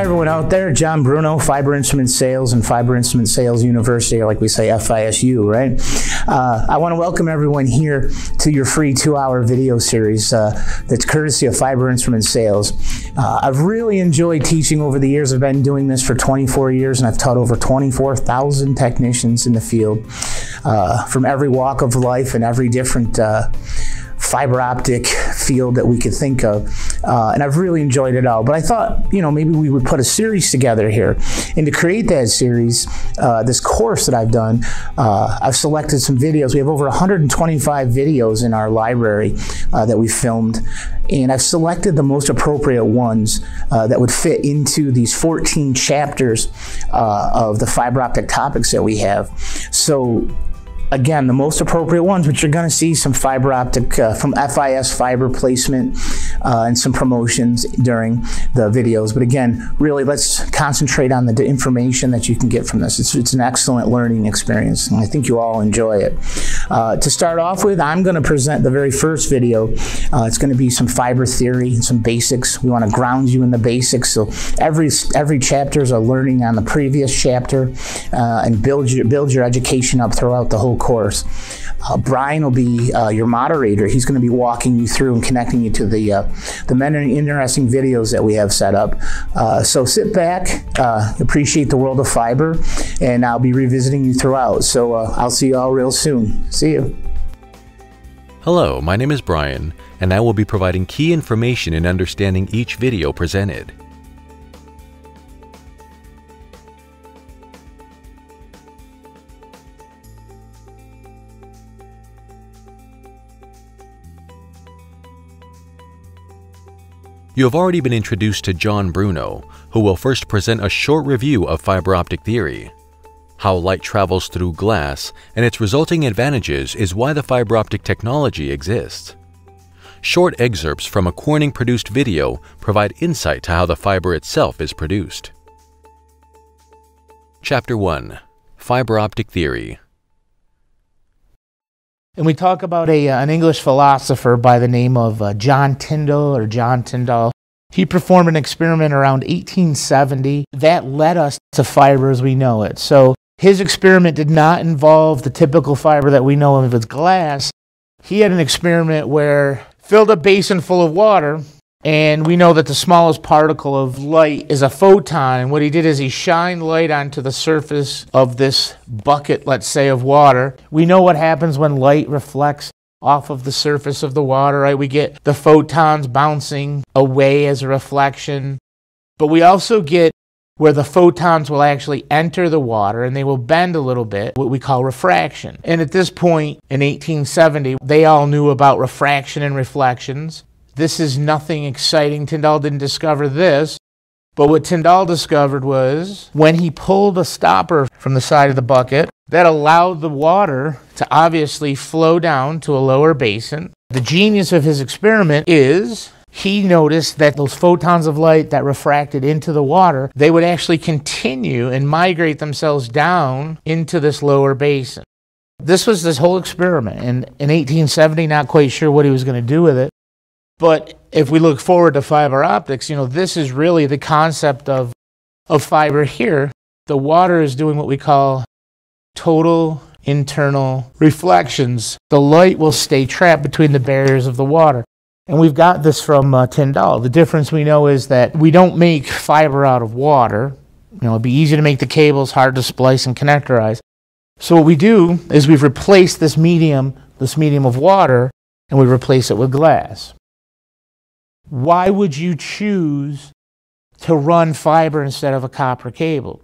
Hi everyone out there, John Bruno, Fiber Instrument Sales and Fiber Instrument Sales University, or like we say FISU, right? I want to welcome everyone here to your free 2-hour video series that's courtesy of Fiber Instrument Sales. I've really enjoyed teaching over the years. I've been doing this for 24 years and I've taught over 24,000 technicians in the field from every walk of life and every different fiber optic field that we could think of. And I've really enjoyed it all. But I thought, you know, maybe we would put a series together here. And to create that series, this course that I've done, I've selected some videos. We have over 125 videos in our library that we filmed. And I've selected the most appropriate ones that would fit into these 14 chapters of the fiber optic topics that we have. So, again, the most appropriate ones, which you're going to see some fiber optic from FIS fiber placement and some promotions during the videos. But again, really, let's concentrate on the information that you can get from this. It's an excellent learning experience, and I think you all enjoy it. To start off with, I'm going to present the very first video. It's going to be some fiber theory and some basics. We want to ground you in the basics. So every chapter is a learning on the previous chapter and build your education up throughout the whole course. Brian will be your moderator. He's going to be walking you through and connecting you to the many interesting videos that we have set up. So sit back, appreciate the world of fiber, and I'll be revisiting you throughout. So I'll see you all real soon. See you. Hello, my name is Brian, and I will be providing key information in understanding each video presented. You have already been introduced to John Bruno, who will first present a short review of fiber optic theory. How light travels through glass and its resulting advantages is why the fiber optic technology exists. Short excerpts from a Corning-produced video provide insight to how the fiber itself is produced. Chapter 1. Fiber Optic Theory. And we talk about an English philosopher by the name of John Tyndall or John Tyndall. He performed an experiment around 1870 that led us to fiber as we know it. So his experiment did not involve the typical fiber that we know of as glass. He had an experiment where filled a basin full of water, and we know that the smallest particle of light is a photon. And what he did is he shined light onto the surface of this bucket, let's say, of water. We know what happens when light reflects off of the surface of the water, right? We get the photons bouncing away as a reflection. But we also get where the photons will actually enter the water and they will bend a little bit, what we call refraction. And at this point in 1870, they all knew about refraction and reflections. This is nothing exciting. Tyndall didn't discover this, but what Tyndall discovered was when he pulled a stopper from the side of the bucket, that allowed the water to obviously flow down to a lower basin. The genius of his experiment is he noticed that those photons of light that refracted into the water, they would actually continue and migrate themselves down into this lower basin. This was this whole experiment, and in 1870, not quite sure what he was going to do with it. But if we look forward to fiber optics, you know, this is really the concept of fiber here. The water is doing what we call total internal reflections. The light will stay trapped between the barriers of the water. And we've got this from Tyndall. The difference we know is that we don't make fiber out of water. You know, it'd be easy to make the cables, hard to splice and connectorize. So what we do is we've replaced this medium of water, and we replace it with glass. Why would you choose to run fiber instead of a copper cable?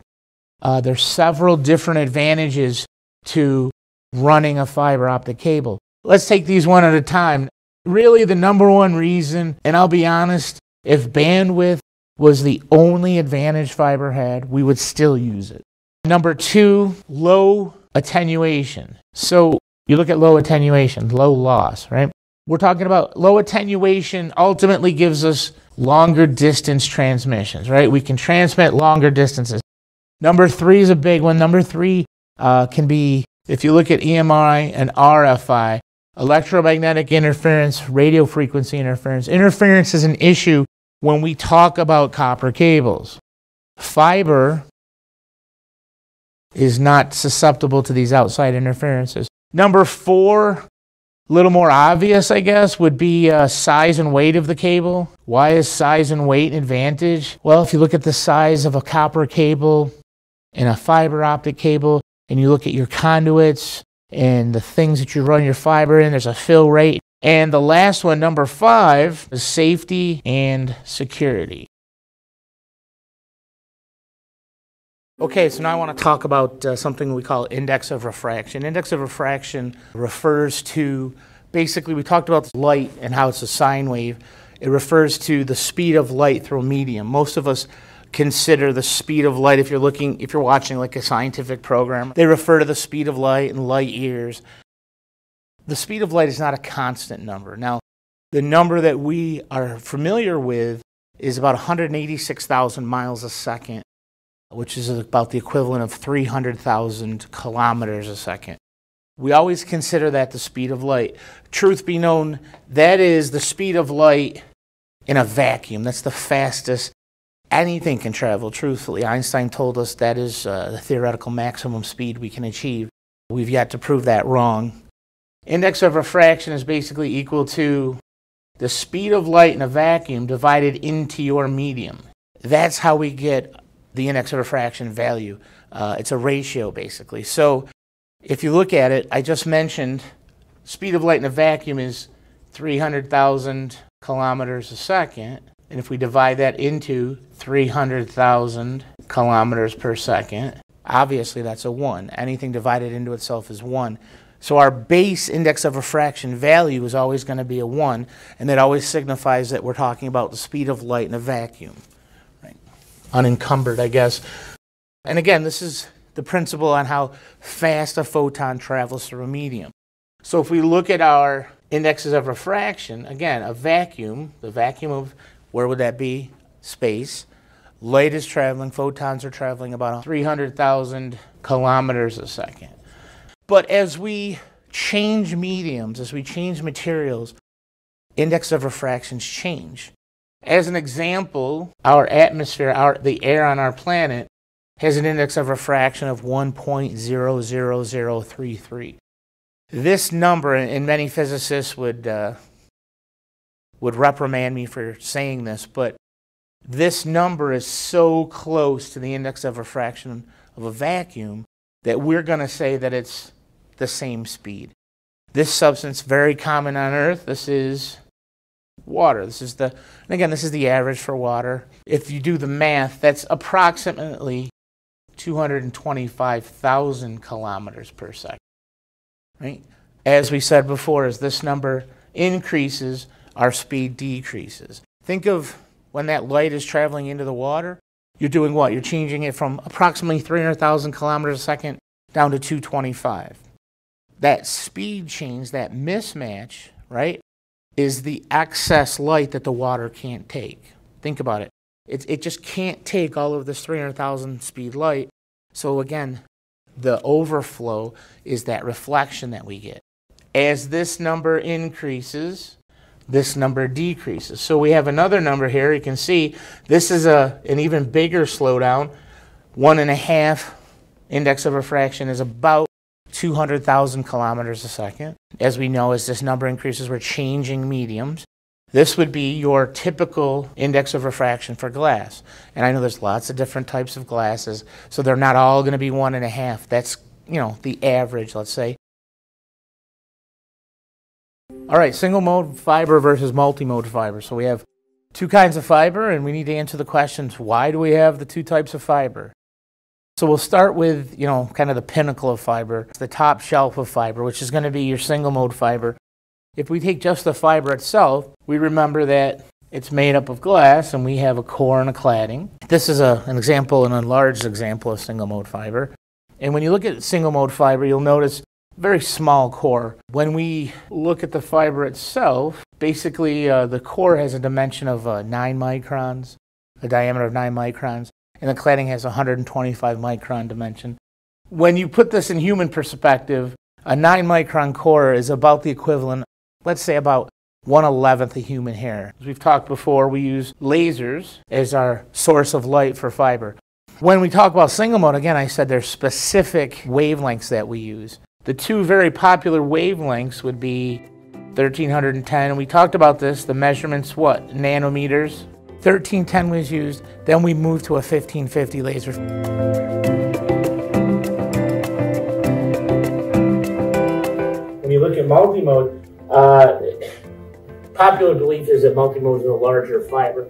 There's several different advantages to running a fiber optic cable. Let's take these one at a time. Really the number one reason, and I'll be honest, if bandwidth was the only advantage fiber had, we would still use it. Number two, low attenuation. So you look at low attenuation, low loss, right? We're talking about low attenuation ultimately gives us longer distance transmissions, right? We can transmit longer distances. Number three is a big one. Number three can be, if you look at EMI and RFI, electromagnetic interference, radio frequency interference. Interference is an issue when we talk about copper cables. Fiber is not susceptible to these outside interferences. Number four, a little more obvious, I guess, would be size and weight of the cable. Why is size and weight an advantage? Well, if you look at the size of a copper cable and a fiber optic cable, and you look at your conduits and the things that you run your fiber in, there's a fill rate. And the last one, number five, is safety and security. Okay, so now I want to talk about something we call index of refraction. Index of refraction refers to, basically we talked about light and how it's a sine wave. It refers to the speed of light through a medium. Most of us consider the speed of light, if you're watching like a scientific program, they refer to the speed of light and light years. The speed of light is not a constant number. Now, the number that we are familiar with is about 186,000 miles a second, which is about the equivalent of 300,000 kilometers a second. We always consider that the speed of light. Truth be known, that is the speed of light in a vacuum. That's the fastest anything can travel, truthfully. Einstein told us that is the theoretical maximum speed we can achieve. We've yet to prove that wrong. Index of refraction is basically equal to the speed of light in a vacuum divided into your medium. That's how we get the index of refraction value. It's a ratio, basically. So if you look at it, I just mentioned speed of light in a vacuum is 300,000 kilometers a second. And if we divide that into 300,000 kilometers per second, obviously that's a 1. Anything divided into itself is 1. So our base index of refraction value is always going to be a 1, and that always signifies that we're talking about the speed of light in a vacuum. Unencumbered, I guess. And again, this is the principle on how fast a photon travels through a medium. So if we look at our indexes of refraction, again, a vacuum, the vacuum of, where would that be? Space. Light is traveling, photons are traveling about 300,000 kilometers a second. But as we change mediums, as we change materials, index of refractions change. As an example, our atmosphere, the air on our planet, has an index of refraction of 1.00033. This number, and many physicists would reprimand me for saying this, but this number is so close to the index of refraction of a vacuum that we're going to say that it's the same speed. This substance, very common on Earth, this is water. This is the, and again, this is the average for water. If you do the math, that's approximately 225,000 kilometers per second. Right? As we said before, as this number increases, our speed decreases. Think of when that light is traveling into the water, you're doing what? You're changing it from approximately 300,000 kilometers a second down to 225. That speed change, that mismatch, right, is the excess light that the water can't take. Think about it. It just can't take all of this 300,000 speed light. So again, the overflow is that reflection that we get. As this number increases, this number decreases. So we have another number here. You can see this is an even bigger slowdown. 1.5 index of refraction is about 200,000 kilometers a second. As we know, as this number increases, we're changing mediums. This would be your typical index of refraction for glass. And I know there's lots of different types of glasses, so they're not all going to be 1.5. That's, you know, the average, let's say. All right, single mode fiber versus multi-mode fiber. So we have two kinds of fiber, and we need to answer the questions, why do we have the two types of fiber? So we'll start with, you know, kind of the pinnacle of fiber, the top shelf of fiber, which is going to be your single mode fiber. If we take just the fiber itself, we remember that it's made up of glass and we have a core and a cladding. This is an example, an enlarged example of single mode fiber. And when you look at single mode fiber, you'll notice a very small core. When we look at the fiber itself, basically the core has a dimension of 9 microns, a diameter of 9 microns. And the cladding has 125 micron dimension. When you put this in human perspective, a 9-micron core is about the equivalent, let's say about 1/11th of human hair. As we've talked before, we use lasers as our source of light for fiber. When we talk about single mode, again, I said there's specific wavelengths that we use. The two very popular wavelengths would be 1310. We talked about this, the measurements, what, nanometers? 1310 was used, then we moved to a 1550 laser. When you look at multi-mode, popular belief is that multi-mode is a larger fiber.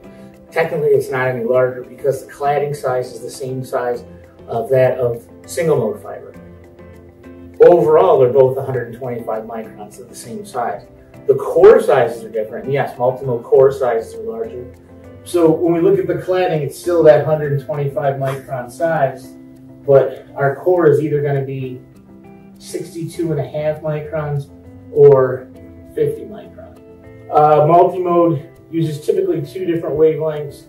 Technically, it's not any larger because the cladding size is the same size of that of single-mode fiber. Overall, they're both 125 microns, they're the same size. The core sizes are different. Yes, multi-mode core sizes are larger. So when we look at the cladding, it's still that 125 micron size, but our core is either going to be 62.5 microns or 50 microns. Multimode uses typically two different wavelengths,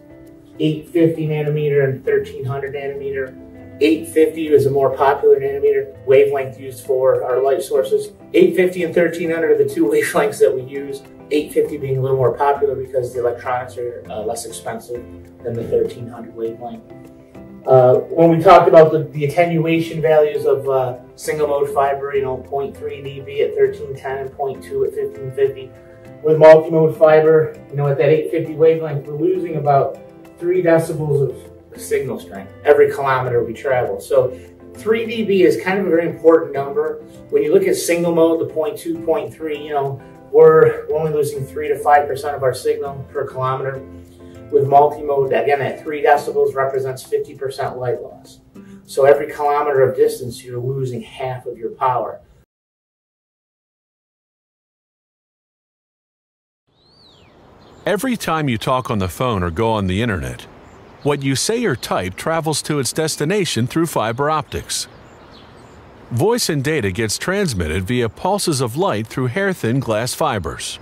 850 nanometer and 1300 nanometer. 850 is a more popular nanometer wavelength used for our light sources. 850 and 1300 are the two wavelengths that we use, 850 being a little more popular because the electronics are less expensive than the 1300 wavelength. When we talked about the attenuation values of single mode fiber, you know, 0.3 dB at 1310 and 0.2 at 1550. With multi-mode fiber, you know, at that 850 wavelength, we're losing about 3 decibels of the signal strength every kilometer we travel. So 3 dB is kind of a very important number. When you look at single mode, the 0.2, 0.3, you know, we're only losing 3 to 5% of our signal per kilometer. With multi-mode, again, at 3 decibels represents 50% light loss. So every kilometer of distance, you're losing half of your power. Every time you talk on the phone or go on the internet, what you say or type travels to its destination through fiber optics. Voice and data gets transmitted via pulses of light through hair-thin glass fibers.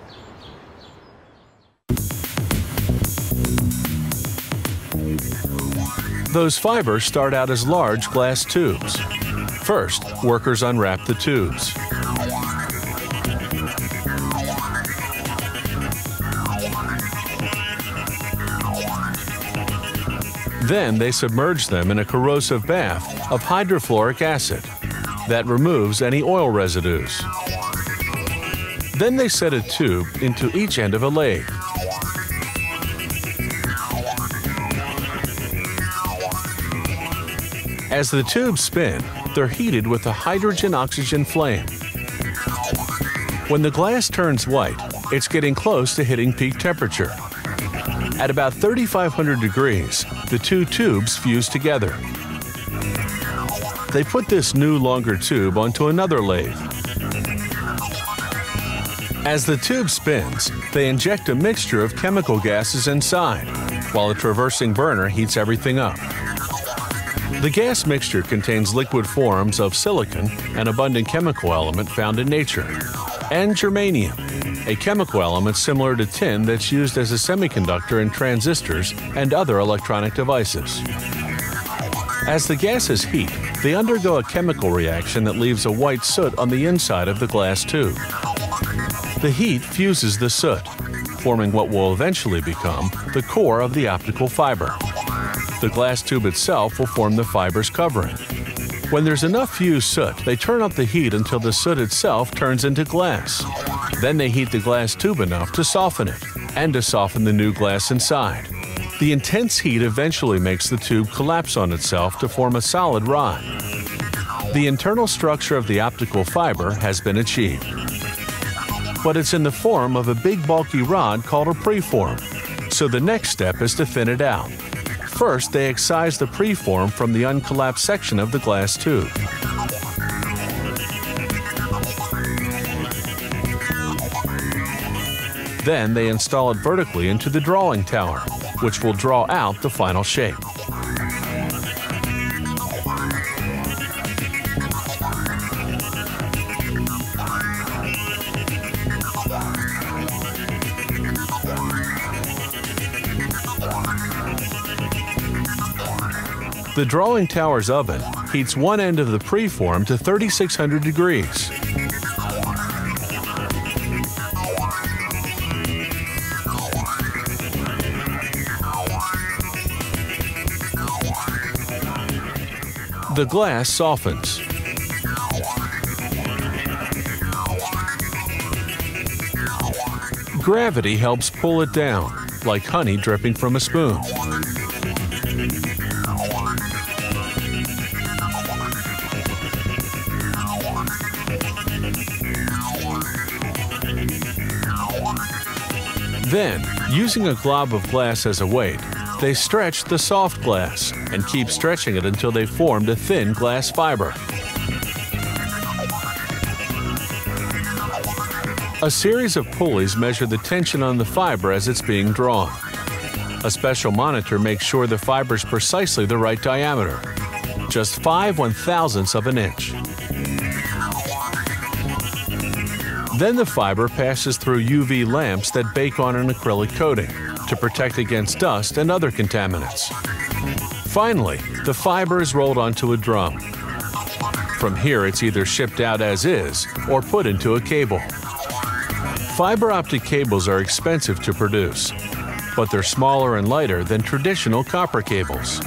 Those fibers start out as large glass tubes. First, workers unwrap the tubes. Then they submerge them in a corrosive bath of hydrofluoric acid that removes any oil residues. Then they set a tube into each end of a lathe. As the tubes spin, they're heated with a hydrogen-oxygen flame. When the glass turns white, it's getting close to hitting peak temperature. At about 3,500 degrees, the two tubes fuse together. They put this new longer tube onto another lathe. As the tube spins, they inject a mixture of chemical gases inside, while a traversing burner heats everything up. The gas mixture contains liquid forms of silicon, an abundant chemical element found in nature, and germanium, a chemical element similar to tin that's used as a semiconductor in transistors and other electronic devices. As the gases heat, they undergo a chemical reaction that leaves a white soot on the inside of the glass tube. The heat fuses the soot, forming what will eventually become the core of the optical fiber. The glass tube itself will form the fiber's covering. When there's enough fused soot, they turn up the heat until the soot itself turns into glass. Then they heat the glass tube enough to soften it and to soften the new glass inside. The intense heat eventually makes the tube collapse on itself to form a solid rod. The internal structure of the optical fiber has been achieved, but it's in the form of a big bulky rod called a preform. So the next step is to thin it out. First, they excise the preform from the uncollapsed section of the glass tube. Then they install it vertically into the drawing tower, which will draw out the final shape. The drawing tower's oven heats one end of the preform to 3,600 degrees. the glass softens. Gravity helps pull it down, like honey dripping from a spoon. Then, using a glob of glass as a weight, they stretch the soft glass and keep stretching it until they formed a thin glass fiber. A series of pulleys measure the tension on the fiber as it's being drawn. A special monitor makes sure the fiber's precisely the right diameter, just 5 one-thousandths of an inch. Then the fiber passes through UV lamps that bake on an acrylic coating to protect against dust and other contaminants. Finally, the fiber is rolled onto a drum. From here, it's either shipped out as is or put into a cable. Fiber optic cables are expensive to produce, but they're smaller and lighter than traditional copper cables.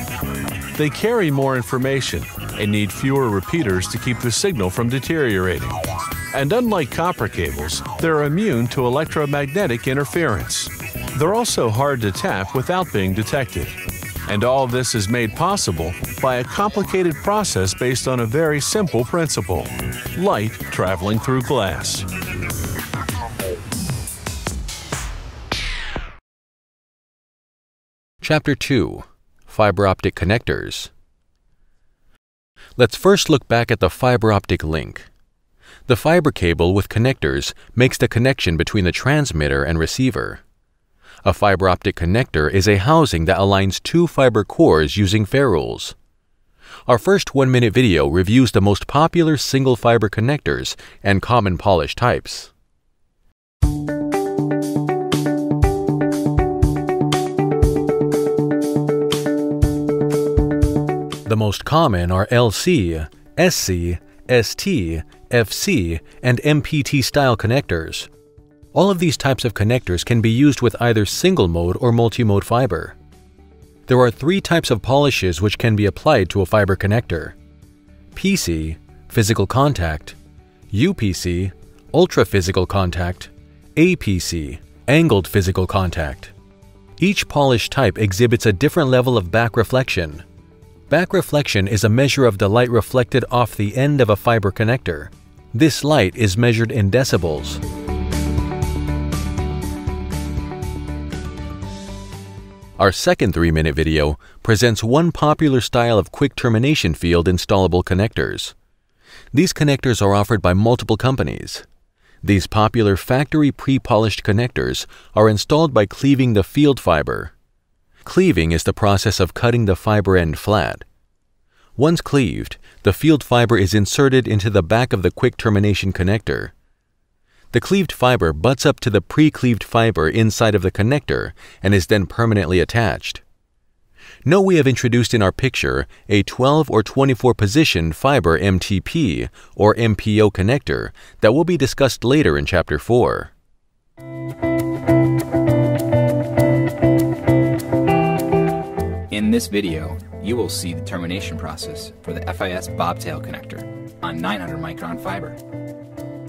They carry more information and need fewer repeaters to keep the signal from deteriorating. And unlike copper cables, they're immune to electromagnetic interference. They're also hard to tap without being detected. And all this is made possible by a complicated process based on a very simple principle: light traveling through glass. Chapter 2. Fiber Optic Connectors. Let's first look back at the fiber optic link. The fiber cable with connectors makes the connection between the transmitter and receiver. A fiber optic connector is a housing that aligns two fiber cores using ferrules. Our first 1-minute video reviews the most popular single fiber connectors and common polish types. The most common are LC, SC, ST, FC, and MPT style connectors. All of these types of connectors can be used with either single-mode or multi-mode fiber. There are 3 types of polishes which can be applied to a fiber connector: PC, physical contact; UPC, ultra-physical contact; APC, angled physical contact. Each polish type exhibits a different level of back reflection. Back reflection is a measure of the light reflected off the end of a fiber connector. This light is measured in decibels. Our second 3-minute video presents one popular style of quick termination field installable connectors. These connectors are offered by multiple companies. These popular factory pre-polished connectors are installed by cleaving the field fiber. Cleaving is the process of cutting the fiber end flat. Once cleaved, the field fiber is inserted into the back of the quick termination connector. The cleaved fiber butts up to the pre-cleaved fiber inside of the connector and is then permanently attached. Note we have introduced in our picture a 12 or 24 position fiber MTP or MPO connector that will be discussed later in Chapter 4. In this video, you will see the termination process for the FIS bobtail connector on 900 micron fiber.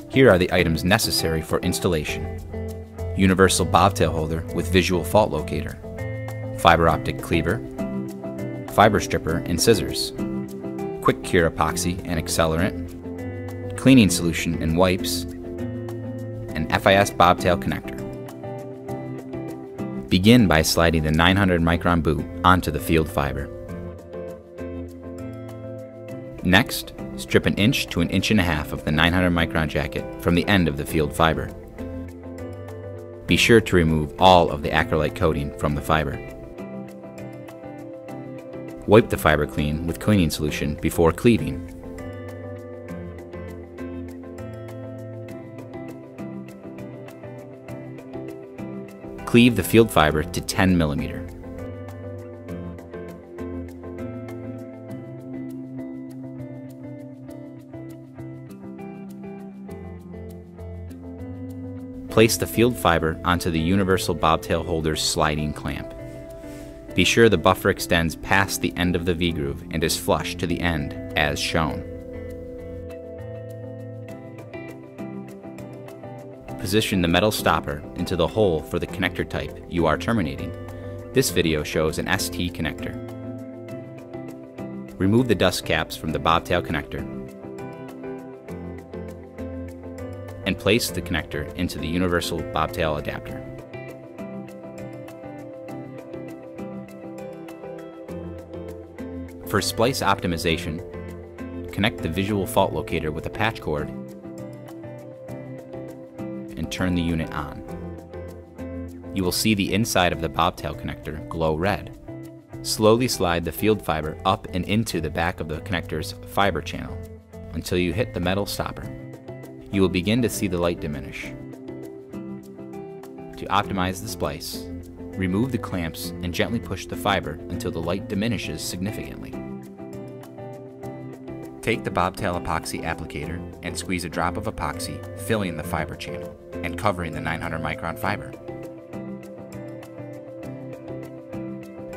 Here are the items necessary for installation: universal bobtail holder with visual fault locator, fiber optic cleaver, fiber stripper and scissors, quick cure epoxy and accelerant, cleaning solution and wipes, and FIS bobtail connector. Begin by sliding the 900 micron boot onto the field fiber. Next, strip 1 inch to 1.5 inches of the 900 micron jacket from the end of the field fiber. Be sure to remove all of the acrylite coating from the fiber. Wipe the fiber clean with cleaning solution before cleaving. Cleave the field fiber to 10 millimeter. Place the field fiber onto the universal bobtail holder's sliding clamp. Be sure the buffer extends past the end of the V-groove and is flush to the end, as shown. Position the metal stopper into the hole for the connector type you are terminating. This video shows an ST connector. Remove the dust caps from the bobtail connector and place the connector into the universal bobtail adapter. For splice optimization, connect the visual fault locator with a patch cord and turn the unit on. You will see the inside of the bobtail connector glow red. Slowly slide the field fiber up and into the back of the connector's fiber channel until you hit the metal stopper. You will begin to see the light diminish. To optimize the splice, remove the clamps and gently push the fiber until the light diminishes significantly. Take the bobtail epoxy applicator and squeeze a drop of epoxy, filling the fiber channel and covering the 900 micron fiber.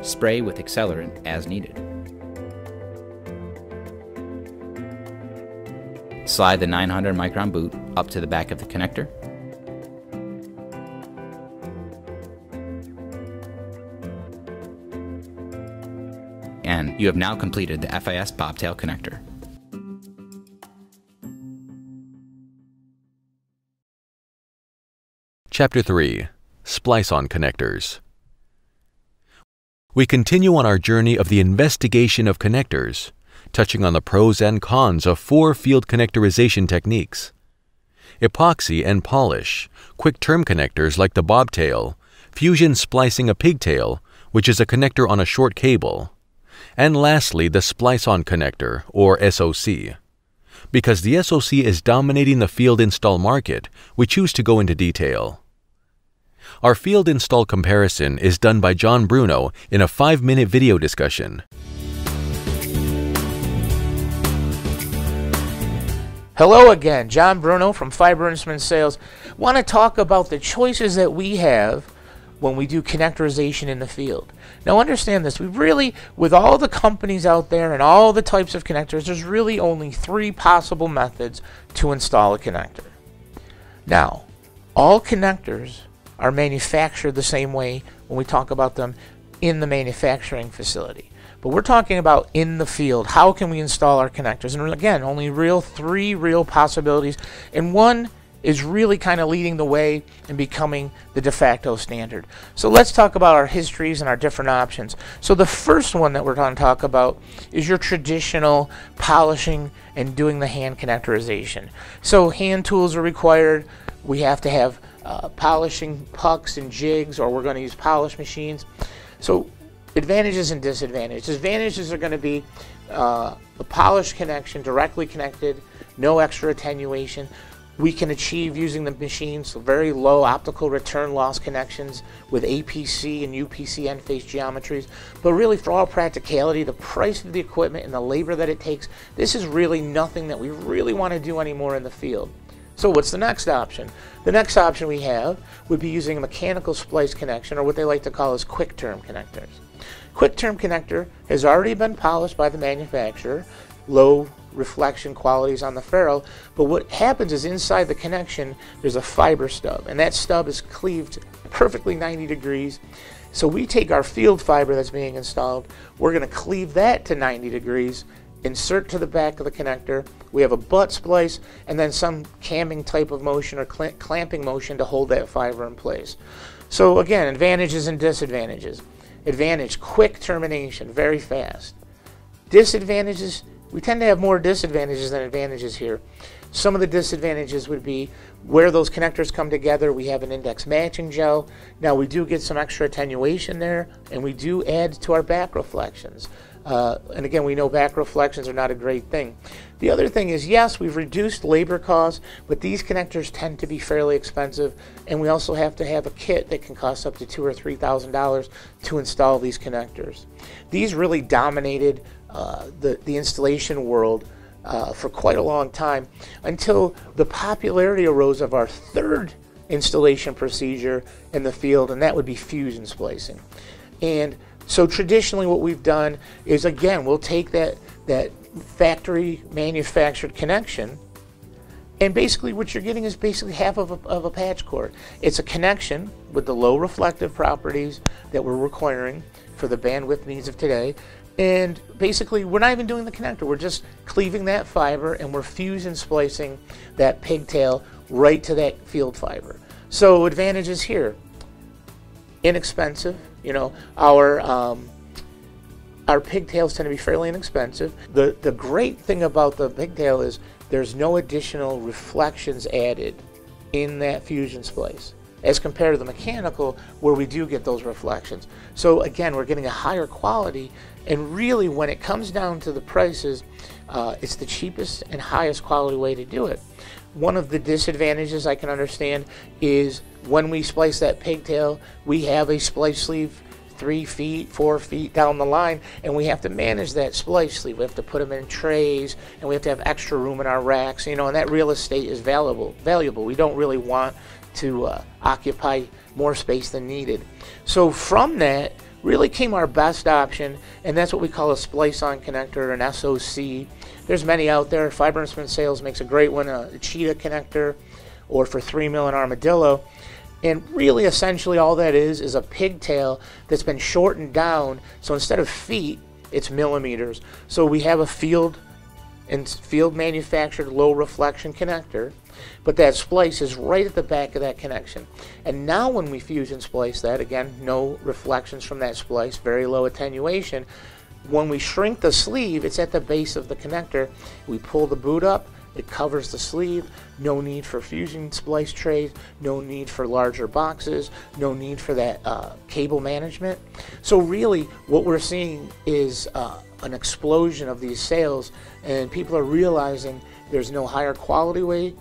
Spray with accelerant as needed. Slide the 900 micron boot up to the back of the connector. And you have now completed the FIS bobtail connector. Chapter 3: Splice on Connectors. We continue on our journey of the investigation of connectors, touching on the pros and cons of four field connectorization techniques: epoxy and polish, quick-term connectors like the bobtail, fusion splicing a pigtail, which is a connector on a short cable, and lastly the splice-on connector, or SOC. Because the SOC is dominating the field install market, we choose to go into detail. Our field install comparison is done by John Bruno in a 5-minute video discussion. Hello again, John Bruno from Fiber Instrument Sales. I want to talk about the choices that we have when we do connectorization in the field. Now understand this, we really, with all the companies out there and all the types of connectors, there's really only 3 possible methods to install a connector. Now, all connectors are manufactured the same way when we talk about them in the manufacturing facility. But we're talking about in the field. How can we install our connectors? And again, only 3 real possibilities, and one is really kind of leading the way and becoming the de facto standard. So let's talk about our histories and our different options. So the first one that we're going to talk about is your traditional polishing and doing the hand connectorization. So hand tools are required. We have to have polishing pucks and jigs, or we're going to use polish machines. So advantages and disadvantages. Advantages are going to be the polish connection, directly connected, no extra attenuation. We can achieve using the machines so very low optical return loss connections with APC and UPC end face geometries. But really, for all practicality, the price of the equipment and the labor that it takes, this is really nothing that we really want to do anymore in the field. So what's the next option? The next option we have would be using a mechanical splice connection, or what they like to call as quick-term connectors. Quick-term connector has already been polished by the manufacturer, low reflection qualities on the ferrule, but what happens is inside the connection there's a fiber stub, and that stub is cleaved perfectly 90 degrees. So we take our field fiber that's being installed, we're going to cleave that to 90 degrees, insert to the back of the connector, we have a butt splice, and then some camming type of motion or clamping motion to hold that fiber in place. So again, advantages and disadvantages. Advantage, quick termination, very fast. Disadvantages, we tend to have more disadvantages than advantages here. Some of the disadvantages would be where those connectors come together. We have an index matching gel. Now we do get some extra attenuation there, and we do add to our back reflections. And again, we know back reflections are not a great thing. The other thing is, yes, we've reduced labor costs, but these connectors tend to be fairly expensive, and we also have to have a kit that can cost up to $2,000 or $3,000 to install these connectors. These really dominated the installation world for quite a long time, until the popularity arose of our third installation procedure in the field, and that would be fusion splicing. And so traditionally what we've done is, again, we'll take that factory manufactured connection, and basically what you're getting is basically half of a patch cord. It's a connection with the low reflective properties that we're requiring for the bandwidth needs of today. And basically we're not even doing the connector, we're just cleaving that fiber and we're fuse and splicing that pigtail right to that field fiber. So advantages here, inexpensive, you know, our pigtails tend to be fairly inexpensive. The great thing about the pigtail is there's no additional reflections added in that fusion splice as compared to the mechanical, where we do get those reflections. So again, we're getting a higher quality, and really when it comes down to the prices, it's the cheapest and highest quality way to do it. One of the disadvantages I can understand is when we splice that pigtail, we have a splice sleeve 3 feet, 4 feet down the line, and we have to manage that splice sleeve. We have to put them in trays, and we have to have extra room in our racks, you know, and that real estate is valuable. We don't really want to occupy more space than needed. So from that really came our best option, and that's what we call a splice-on connector, an SOC. There's many out there. Fiber Instrument Sales makes a great one, a cheetah connector, or for 3mm an armadillo. And really essentially all that is a pigtail that's been shortened down, so instead of feet, it's millimeters. So we have a field manufactured low reflection connector, but that splice is right at the back of that connection. And now when we fuse and splice that, again, no reflections from that splice, very low attenuation. When we shrink the sleeve, it's at the base of the connector. We pull the boot up, it covers the sleeve. No need for fusion splice trays, no need for larger boxes, no need for that cable management. So really what we're seeing is an explosion of these sales, and people are realizing there's no higher quality way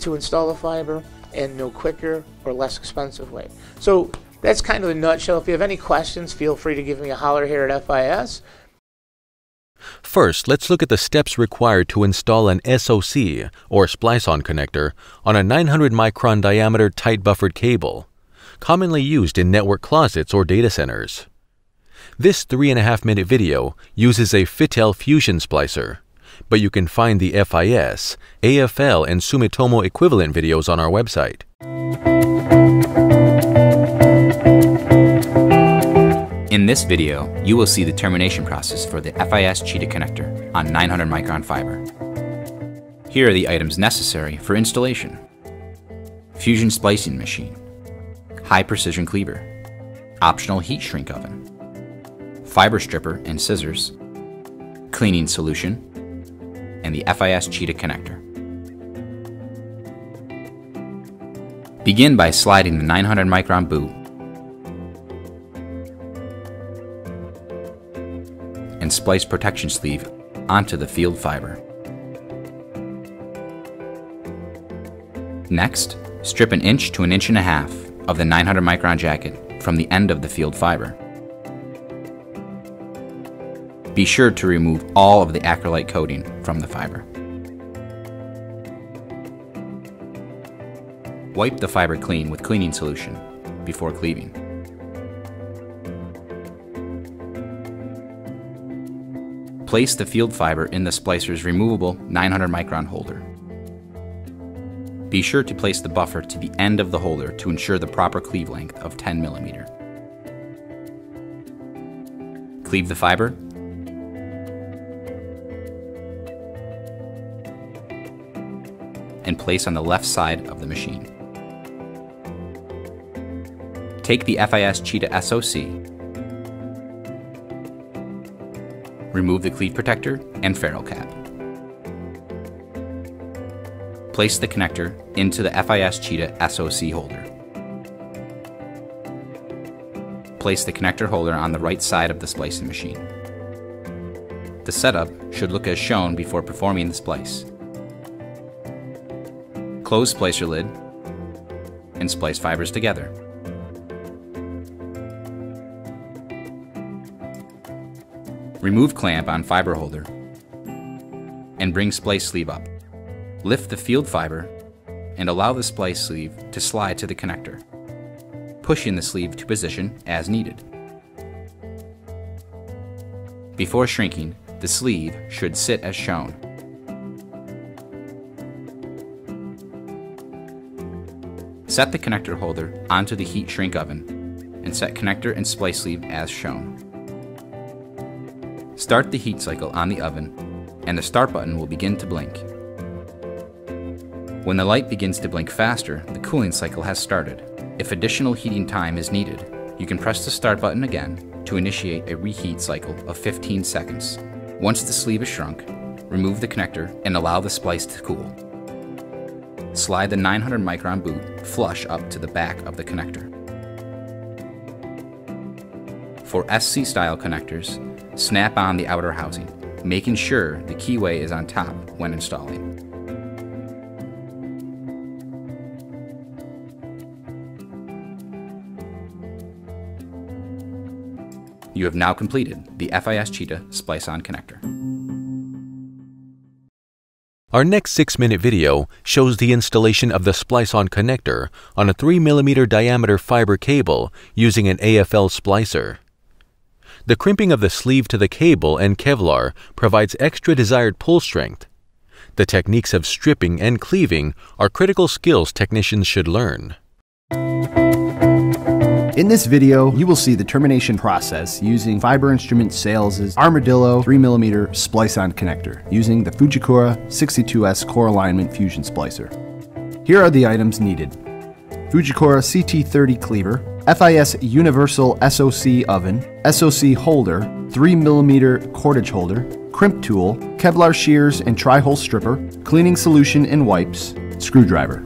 to install a fiber and no quicker or less expensive way. So that's kind of a nutshell. If you have any questions, feel free to give me a holler here at FIS. First, let's look at the steps required to install an SOC, or splice-on connector, on a 900-micron diameter tight buffered cable, commonly used in network closets or data centers. This 3.5-minute video uses a Fitel fusion splicer, but you can find the FIS, AFL, and Sumitomo equivalent videos on our website. In this video, you will see the termination process for the FIS cheetah connector on 900 micron fiber. Here are the items necessary for installation: fusion splicing machine, high precision cleaver, optional heat shrink oven, fiber stripper and scissors, cleaning solution, and the FIS cheetah connector. Begin by sliding the 900 micron boot and splice protection sleeve onto the field fiber. Next, strip 1 inch to 1.5 inches of the 900 micron jacket from the end of the field fiber. Be sure to remove all of the acrylite coating from the fiber. Wipe the fiber clean with cleaning solution before cleaving. Place the field fiber in the splicer's removable 900 micron holder. Be sure to place the buffer to the end of the holder to ensure the proper cleave length of 10mm. Cleave the fiber. And place on the left side of the machine. Take the FIS Cheetah SOC. Remove the cleave protector and ferrule cap. Place the connector into the FIS Cheetah SOC holder. Place the connector holder on the right side of the splicing machine. The setup should look as shown before performing the splice. Close splicer lid and splice fibers together. Remove clamp on fiber holder and bring splice sleeve up. Lift the field fiber and allow the splice sleeve to slide to the connector, pushing the sleeve to position as needed. Before shrinking, the sleeve should sit as shown. Set the connector holder onto the heat shrink oven and set connector and splice sleeve as shown. Start the heat cycle on the oven and the start button will begin to blink. When the light begins to blink faster, the cooling cycle has started. If additional heating time is needed, you can press the start button again to initiate a reheat cycle of 15 seconds. Once the sleeve is shrunk, remove the connector and allow the splice to cool. Slide the 900 micron boot flush up to the back of the connector. For SC style connectors, snap on the outer housing, making sure the keyway is on top when installing. You have now completed the FIS Cheetah splice-on connector. Our next 6-minute video shows the installation of the splice-on connector on a 3mm diameter fiber cable using an AFL splicer. The crimping of the sleeve to the cable and Kevlar provides extra desired pull strength. The techniques of stripping and cleaving are critical skills technicians should learn. In this video, you will see the termination process using Fiber Instrument Sales' Armadillo 3mm splice-on connector using the Fujikura 62S core alignment fusion splicer. Here are the items needed: Fujikura CT-30 cleaver, FIS universal SOC oven, SOC holder, 3mm cordage holder, crimp tool, Kevlar shears and tri-hole stripper, cleaning solution and wipes, screwdriver.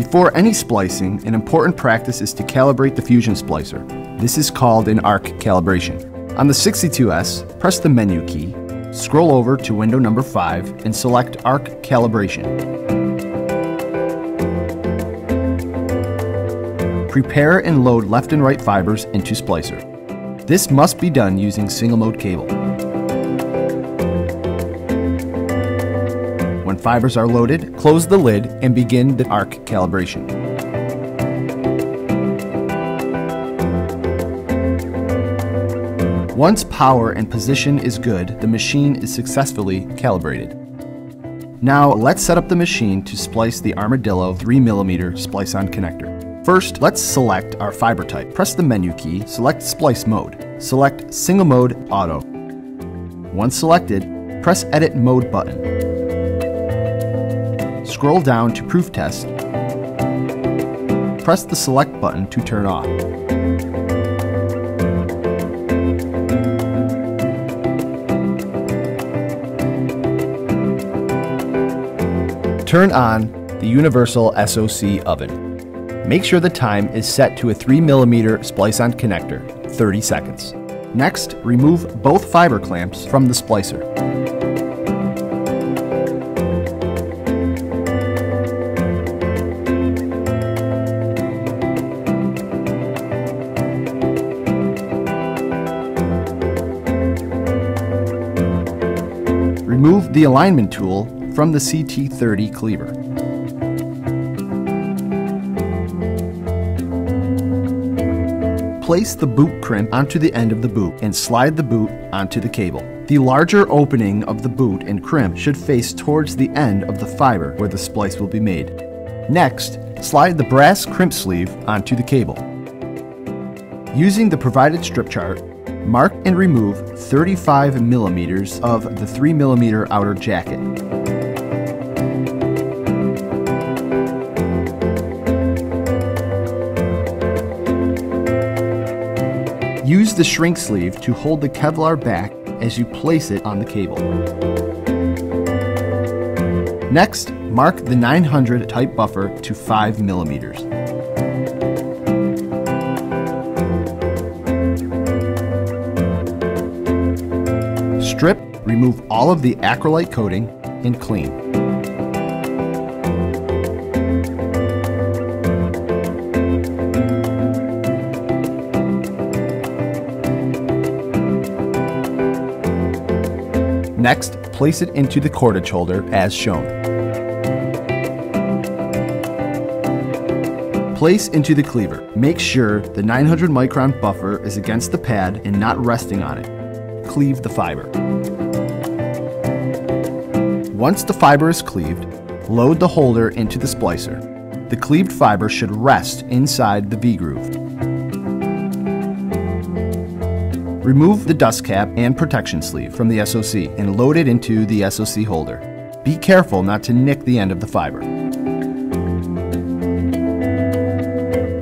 Before any splicing, an important practice is to calibrate the fusion splicer. This is called an arc calibration. On the 62S, press the menu key, scroll over to window number 5, and select Arc Calibration. Prepare and load left and right fibers into splicer. This must be done using single mode cable. When fibers are loaded, close the lid and begin the arc calibration. Once power and position is good, the machine is successfully calibrated. Now let's set up the machine to splice the Armadillo 3mm splice-on connector. First, let's select our fiber type. Press the menu key, select Splice Mode, select Single Mode Auto. Once selected, press Edit Mode button. Scroll down to Proof Test, press the Select button to turn off. Turn on the Universal SOC oven. Make sure the time is set to a 3mm splice-on connector, 30 seconds. Next, remove both fiber clamps from the splicer. Remove the alignment tool from the CT-30 cleaver. Place the boot crimp onto the end of the boot and slide the boot onto the cable. The larger opening of the boot and crimp should face towards the end of the fiber where the splice will be made. Next, slide the brass crimp sleeve onto the cable. Using the provided strip chart, mark and remove 35 millimeters of the 3mm outer jacket. Use the shrink sleeve to hold the Kevlar back as you place it on the cable. Next, mark the 900 type buffer to 5mm. Strip, remove all of the acrylite coating, and clean. Next, place it into the cordage holder as shown. Place into the cleaver. Make sure the 900 micron buffer is against the pad and not resting on it. cleave the fiber. Once the fiber is cleaved, load the holder into the splicer. The cleaved fiber should rest inside the V-groove. Remove the dust cap and protection sleeve from the SoC and load it into the SoC holder. Be careful not to nick the end of the fiber.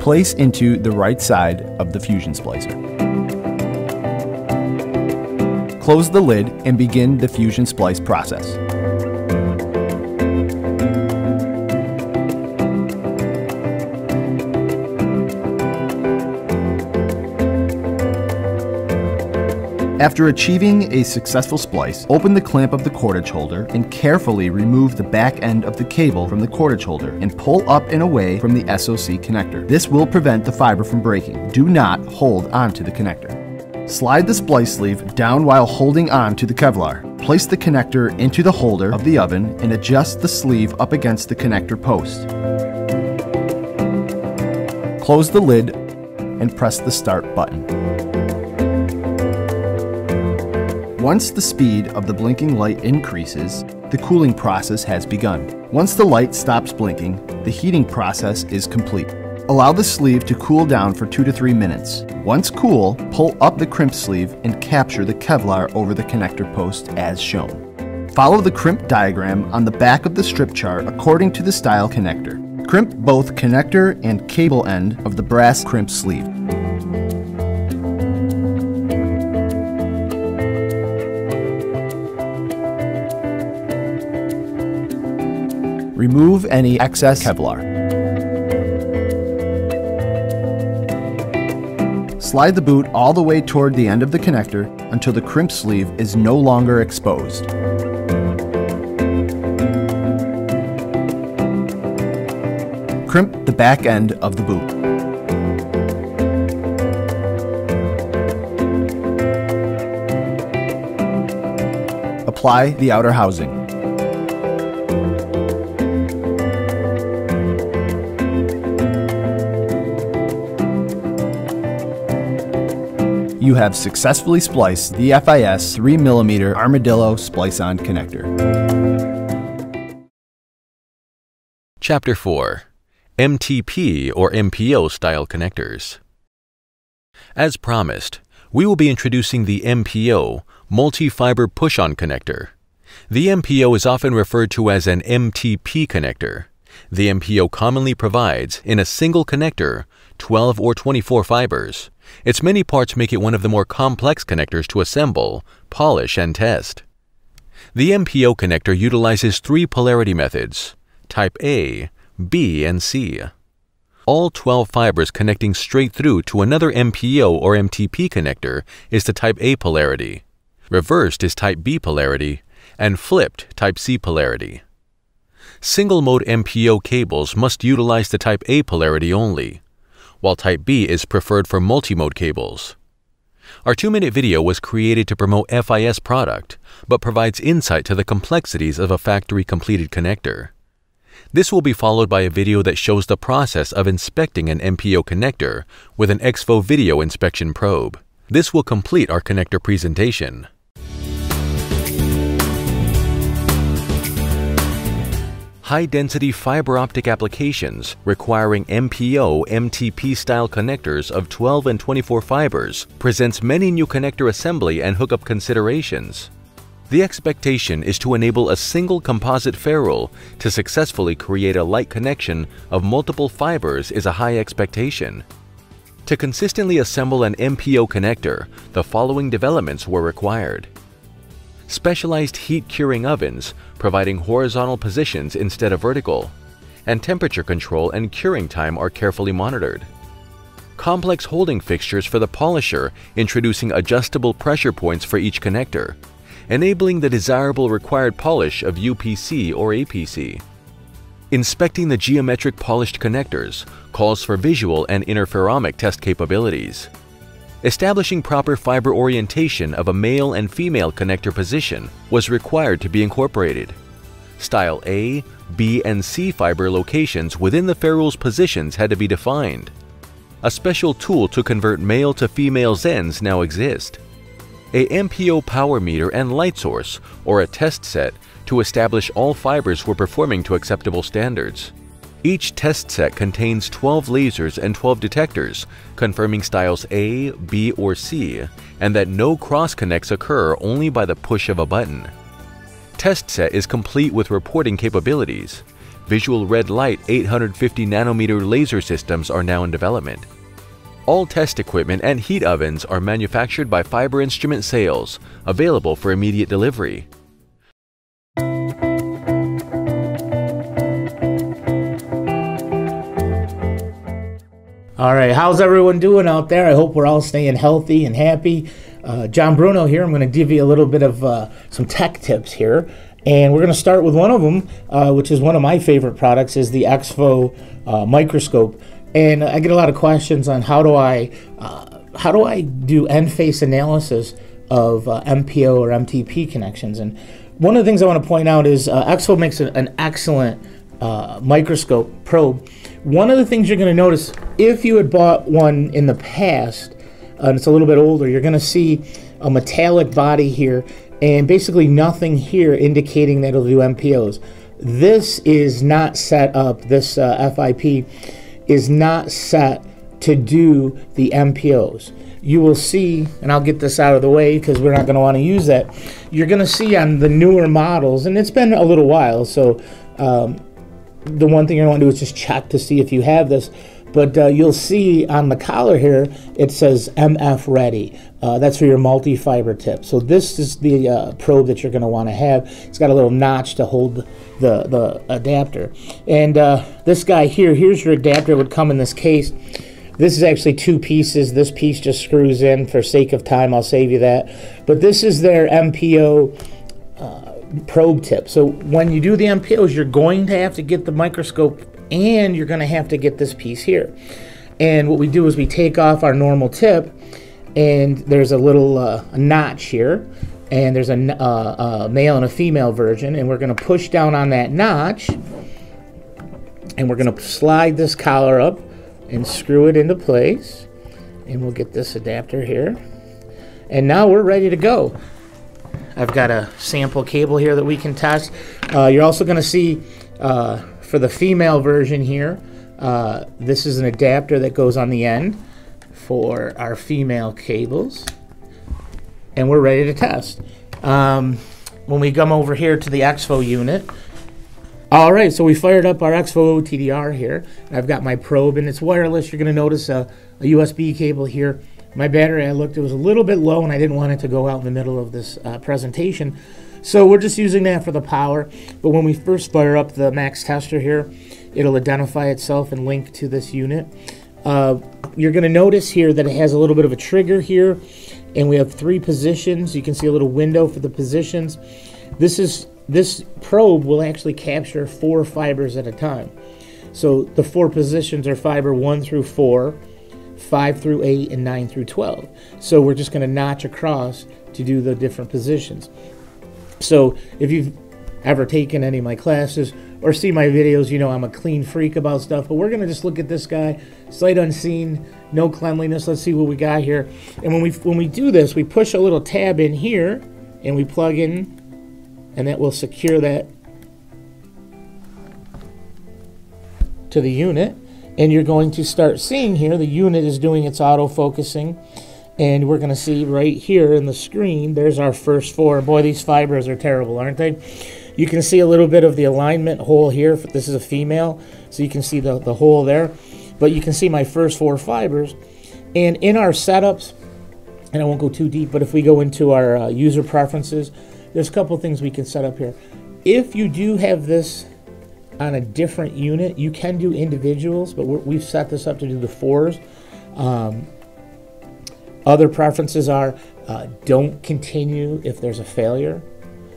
Place into the right side of the fusion splicer. Close the lid and begin the fusion splice process. After achieving a successful splice, open the clamp of the cordage holder and carefully remove the back end of the cable from the cordage holder and pull up and away from the SoC connector. This will prevent the fiber from breaking. Do not hold onto the connector. Slide the splice sleeve down while holding on to the Kevlar. Place the connector into the holder of the oven and adjust the sleeve up against the connector post. Close the lid and press the start button. Once the speed of the blinking light increases, the cooling process has begun. Once the light stops blinking, the heating process is complete. Allow the sleeve to cool down for 2 to 3 minutes. Once cool, pull up the crimp sleeve and capture the Kevlar over the connector post as shown. Follow the crimp diagram on the back of the strip chart according to the style connector. Crimp both connector and cable end of the brass crimp sleeve. Remove any excess Kevlar. Slide the boot all the way toward the end of the connector until the crimp sleeve is no longer exposed. Crimp the back end of the boot. Apply the outer housing. You have successfully spliced the FIS 3mm Armadillo splice-on connector. Chapter 4. MTP or MPO style connectors. As promised, we will be introducing the MPO, multi-fiber push-on connector. The MPO is often referred to as an MTP connector. The MPO commonly provides, in a single connector, 12 or 24 fibers. Its many parts make it one of the more complex connectors to assemble, polish, and test. The MPO connector utilizes 3 polarity methods, type A, B, and C. All 12 fibers connecting straight through to another MPO or MTP connector is the type A polarity, reversed is type B polarity, and flipped type C polarity. Single-mode MPO cables must utilize the type A polarity only, while type B is preferred for multimode cables. Our 2-minute video was created to promote FIS product, but provides insight to the complexities of a factory-completed connector. This will be followed by a video that shows the process of inspecting an MPO connector with an Exfo video inspection probe. This will complete our connector presentation. High-density fiber optic applications requiring MPO/MTP-style connectors of 12 and 24 fibers presents many new connector assembly and hookup considerations. The expectation is to enable a single composite ferrule to successfully create a light connection of multiple fibers is a high expectation. To consistently assemble an MPO connector, the following developments were required. Specialized heat curing ovens providing horizontal positions instead of vertical, and temperature control and curing time are carefully monitored. Complex holding fixtures for the polisher introducing adjustable pressure points for each connector, enabling the desirable required polish of UPC or APC. Inspecting the geometric polished connectors calls for visual and interferometric test capabilities. Establishing proper fiber orientation of a male and female connector position was required to be incorporated. Style A, B, and C fiber locations within the ferrule's positions had to be defined. A special tool to convert male to female Zens now exists. a MPO power meter and light source, or a test set, to establish all fibers were performing to acceptable standards. Each test set contains 12 lasers and 12 detectors, confirming styles A, B, or C, and that no cross-connects occur only by the push of a button. Test set is complete with reporting capabilities. Visual red light 850 nanometer laser systems are now in development. All test equipment and heat ovens are manufactured by Fiber Instrument Sales, available for immediate delivery. All right, how's everyone doing out there? I hope we're all staying healthy and happy. John Bruno here. I'm going to give you a little bit of some tech tips here. And we're going to start with one of them, which is one of my favorite products, is the Exfo microscope. And I get a lot of questions on how do I do end-face analysis of MPO or MTP connections. And one of the things I want to point out is Exfo makes an excellent microscope probe. One of the things you're going to notice, if you had bought one in the past, and it's a little bit older, you're going to see a metallic body here, and basically nothing here indicating that it'll do MPOs. This is not set up, this FIP is not set to do the MPOs. You will see, and I'll get this out of the way because we're not going to want to use that, you're going to see on the newer models, and it's been a little while, so the one thing you want to do is just check to see if you have this, but you'll see on the collar here, it says MF ready. That's for your multi-fiber tip. So this is the probe that you're going to want to have. It's got a little notch to hold the adapter. And this guy here, here's your adapter. It would come in this case. This is actually two pieces. This piece just screws in. For sake of time, I'll save you that. But this is their MPO probe tip. So when you do the MPOs, you're going to have to get the microscope, and you're going to have to get this piece here. And what we do is we take off our normal tip, and there's a little notch here, and there's a male and a female version, and we're going to push down on that notch, and we're going to slide this collar up and screw it into place, and we'll get this adapter here, and now we're ready to go. I've got a sample cable here that we can test. You're also going to see for the female version here, this is an adapter that goes on the end for our female cables, and we're ready to test. When we come over here to the Exfo unit, all right, so we fired up our Exfo OTDR here, and I've got my probe, and it's wireless. You're going to notice a USB cable here. My battery, I looked, it was a little bit low, and I didn't want it to go out in the middle of this presentation. So we're just using that for the power. But when we first fire up the max tester here, it'll identify itself and link to this unit. You're going to notice here that it has a little bit of a trigger here, and we have three positions. You can see a little window for the positions. This probe will actually capture four fibers at a time. So the four positions are fiber 1 through 4. 5 through 8 and 9 through 12. So we're just going to notch across to do the different positions. So if you've ever taken any of my classes or see my videos, you know I'm a clean freak about stuff, but we're going to just look at this guy, sight unseen, no cleanliness. Let's see what we got here. And when we do this, we push a little tab in here and we plug in, and that will secure that to the unit. And you're going to start seeing here, the unit is doing its auto-focusing, and we're going to see right here in the screen, there's our first four. Boy, these fibers are terrible, aren't they? You can see a little bit of the alignment hole here. This is a female, so you can see the hole there. But you can see my first four fibers. And in our setups, and I won't go too deep, but if we go into our user preferences, there's a couple things we can set up here. If you do have this on a different unit, you can do individuals, but we've set this up to do the fours. Other preferences are don't continue if there's a failure.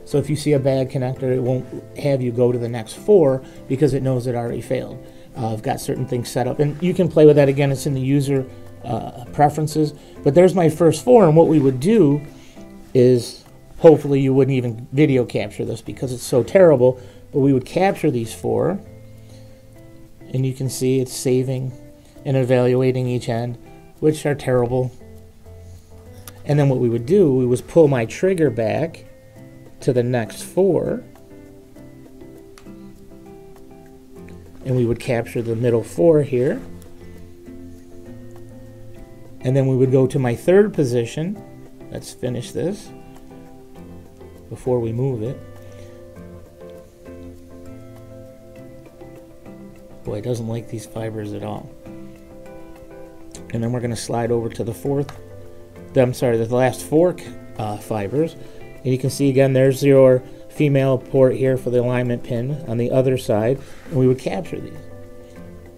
So if you see a bad connector, it won't have you go to the next four because it knows it already failed. I've got certain things set up, and you can play with that. Again, it's in the user preferences, but there's my first four. And what we would do is, hopefully you wouldn't even video capture this because it's so terrible, but we would capture these four, and you can see it's saving and evaluating each end, which are terrible. And then what we would do was pull my trigger back to the next four, and we would capture the middle four here. And then we would go to my third position. Let's finish this before we move it. Boy, it doesn't like these fibers at all. And then we're going to slide over to the last four fibers. And you can see again, there's your female port here for the alignment pin on the other side, and we would capture these.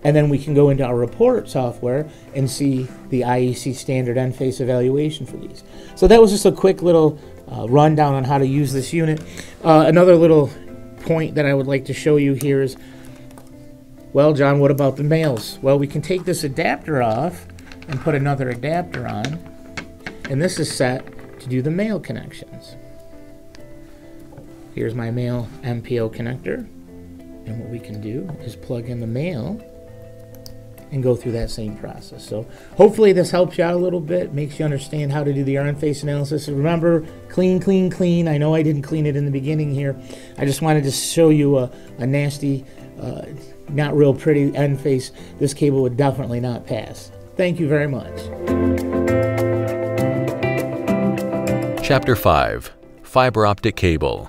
And then we can go into our report software and see the IEC standard end face evaluation for these. So that was just a quick little rundown on how to use this unit. Another little point that I would like to show you here is, well, John, what about the males? Well, we can take this adapter off and put another adapter on, and this is set to do the male connections. Here's my male MPO connector, and what we can do is plug in the male and go through that same process. So hopefully this helps you out a little bit, makes you understand how to do the iron face analysis. And remember, clean, clean, clean. I know I didn't clean it in the beginning here. I just wanted to show you a nasty, not real pretty end face. This cable would definitely not pass. Thank you very much. Chapter 5, Fiber Optic Cable.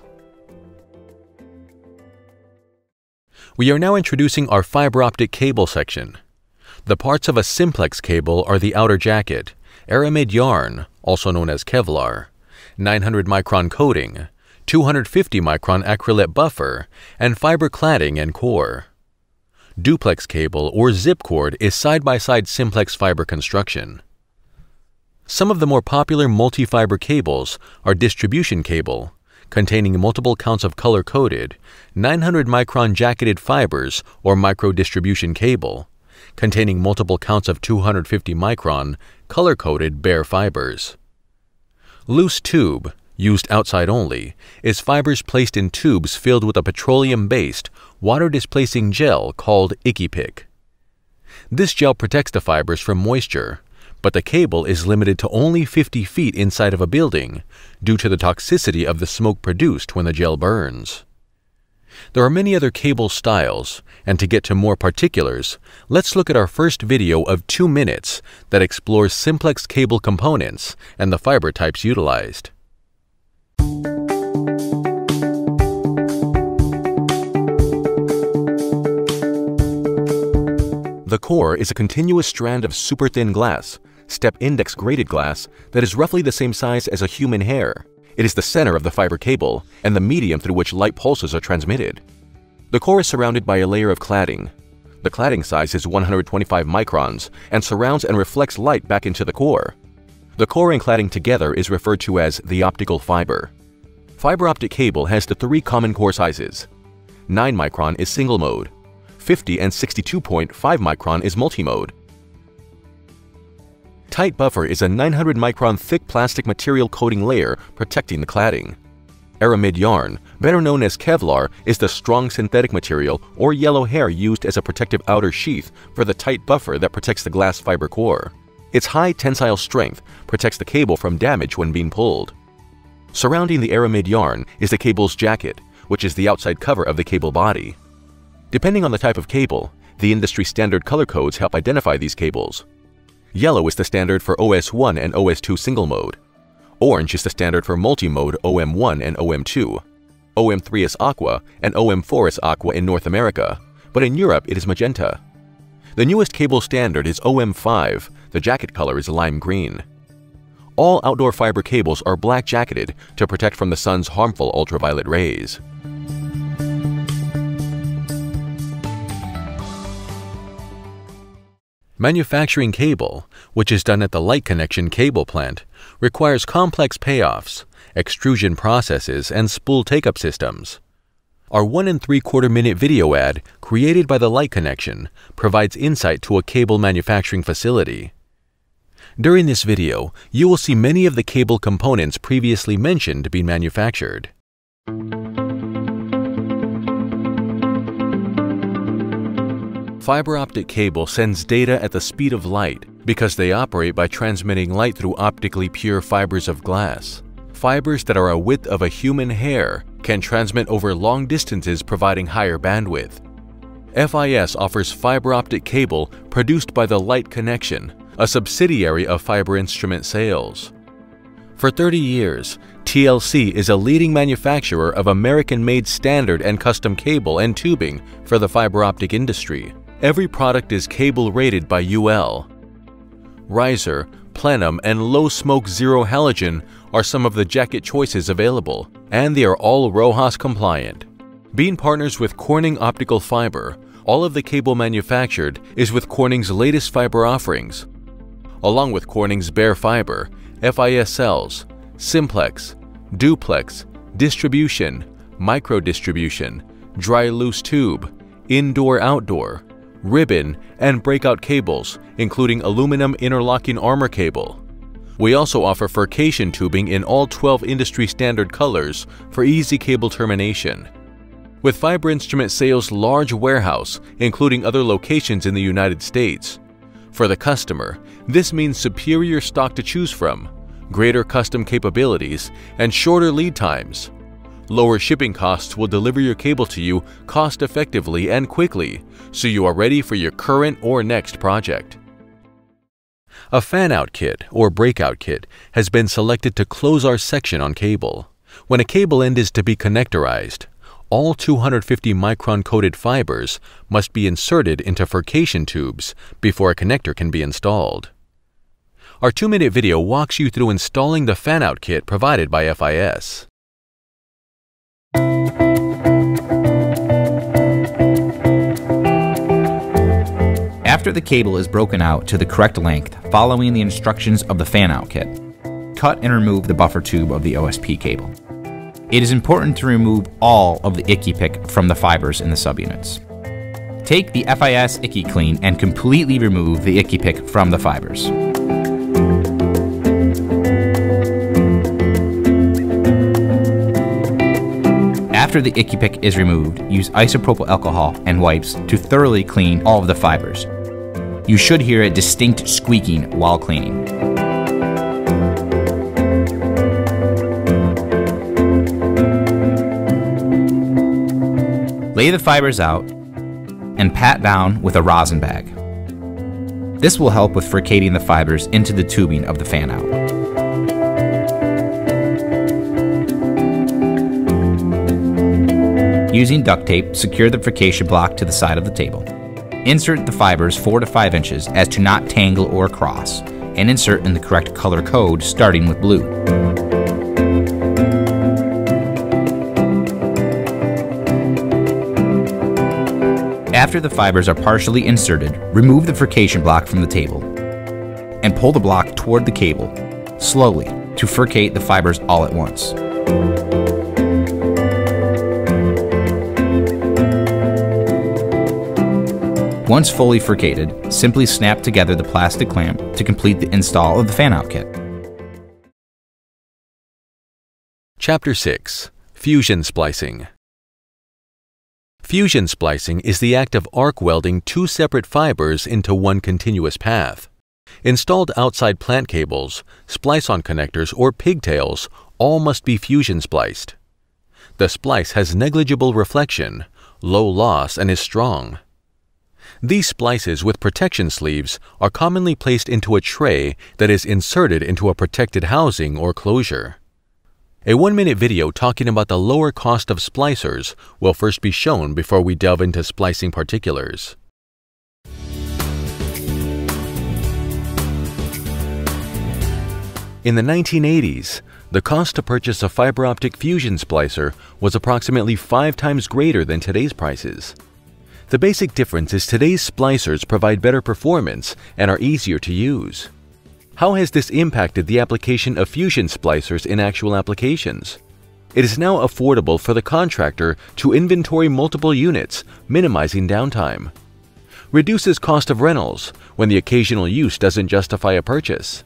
We are now introducing our fiber optic cable section. The parts of a simplex cable are the outer jacket, aramid yarn, also known as Kevlar, 900 micron coating, 250 micron acrylate buffer, and fiber cladding and core. Duplex cable or zip cord is side-by-side simplex fiber construction. Some of the more popular multi-fiber cables are distribution cable, containing multiple counts of color-coded, 900 micron jacketed fibers or micro-distribution cable, containing multiple counts of 250 micron color-coded bare fibers. Loose tube, used outside only, is fibers placed in tubes filled with a petroleum-based, water-displacing gel called ICIPIC. This gel protects the fibers from moisture, but the cable is limited to only 50 feet inside of a building due to the toxicity of the smoke produced when the gel burns. There are many other cable styles, and to get to more particulars, let's look at our first video of 2 minutes that explores simplex cable components and the fiber types utilized. The core is a continuous strand of super-thin glass, step index graded glass, that is roughly the same size as a human hair. It is the center of the fiber cable and the medium through which light pulses are transmitted. The core is surrounded by a layer of cladding. The cladding size is 125 microns and surrounds and reflects light back into the core. The core and cladding together is referred to as the optical fiber. Fiber optic cable has the three common core sizes. 9 micron is single mode, 50 and 62.5 micron is multimode. Tight buffer is a 900 micron thick plastic material coating layer protecting the cladding. Aramid yarn, better known as Kevlar, is the strong synthetic material or yellow hair used as a protective outer sheath for the tight buffer that protects the glass fiber core. Its high tensile strength protects the cable from damage when being pulled. Surrounding the aramid yarn is the cable's jacket, which is the outside cover of the cable body. Depending on the type of cable, the industry standard color codes help identify these cables. Yellow is the standard for OS1 and OS2 single mode. Orange is the standard for multimode OM1 and OM2. OM3 is aqua and OM4 is aqua in North America, but in Europe it is magenta. The newest cable standard is OM5, the jacket color is lime green. All outdoor fiber cables are black jacketed to protect from the sun's harmful ultraviolet rays. Manufacturing cable, which is done at the Light Connection cable plant, requires complex payoffs, extrusion processes, and spool take-up systems. Our 1 3/4-minute video ad, created by the Light Connection, provides insight to a cable manufacturing facility. During this video, you will see many of the cable components previously mentioned being manufactured. Fiber optic cable sends data at the speed of light because they operate by transmitting light through optically pure fibers of glass. Fibers that are a width of a human hair can transmit over long distances, providing higher bandwidth. FIS offers fiber optic cable produced by the Light Connection, a subsidiary of Fiber Instrument Sales. For 30 years, TLC is a leading manufacturer of American-made standard and custom cable and tubing for the fiber optic industry. Every product is cable rated by UL. Riser, plenum, and low smoke zero halogen are some of the jacket choices available, and they are all RoHS compliant. Being partners with Corning Optical Fiber, all of the cable manufactured is with Corning's latest fiber offerings. Along with Corning's bare fiber, FIS sells simplex, duplex, distribution, micro-distribution, dry loose tube, indoor-outdoor, ribbon, and breakout cables, including aluminum interlocking armor cable. We also offer furcation tubing in all 12 industry standard colors for easy cable termination. With Fiber Instrument Sales' large warehouse, including other locations in the United States, for the customer, this means superior stock to choose from, greater custom capabilities, and shorter lead times. Lower shipping costs will deliver your cable to you cost-effectively and quickly, so you are ready for your current or next project. A fan-out kit or breakout kit has been selected to close our section on cable. When a cable end is to be connectorized, all 250-micron coated fibers must be inserted into furcation tubes before a connector can be installed. Our 2-minute video walks you through installing the fan-out kit provided by FIS. After the cable is broken out to the correct length, following the instructions of the fan-out kit, cut and remove the buffer tube of the OSP cable. It is important to remove all of the icky pick from the fibers in the subunits. Take the FIS Icky Clean and completely remove the icky pick from the fibers. After the icky pick is removed, use isopropyl alcohol and wipes to thoroughly clean all of the fibers. You should hear a distinct squeaking while cleaning. Lay the fibers out and pat down with a rosin bag. This will help with furcating the fibers into the tubing of the fan-out. Using duct tape, secure the furcation block to the side of the table. Insert the fibers 4 to 5 inches as to not tangle or cross, and insert in the correct color code starting with blue. After the fibers are partially inserted, remove the furcation block from the table and pull the block toward the cable, slowly, to furcate the fibers all at once. Once fully furcated, simply snap together the plastic clamp to complete the install of the fan-out kit. Chapter 6: Fusion Splicing. Fusion splicing is the act of arc welding two separate fibers into one continuous path. Installed outside plant cables, splice-on connectors, or pigtails all must be fusion spliced. The splice has negligible reflection, low loss, and is strong. These splices with protection sleeves are commonly placed into a tray that is inserted into a protected housing or closure. A 1-minute video talking about the lower cost of splicers will first be shown before we delve into splicing particulars. In the 1980s, the cost to purchase a fiber optic fusion splicer was approximately 5 times greater than today's prices. The basic difference is today's splicers provide better performance and are easier to use. How has this impacted the application of fusion splicers in actual applications? It is now affordable for the contractor to inventory multiple units, minimizing downtime. Reduces cost of rentals when the occasional use doesn't justify a purchase.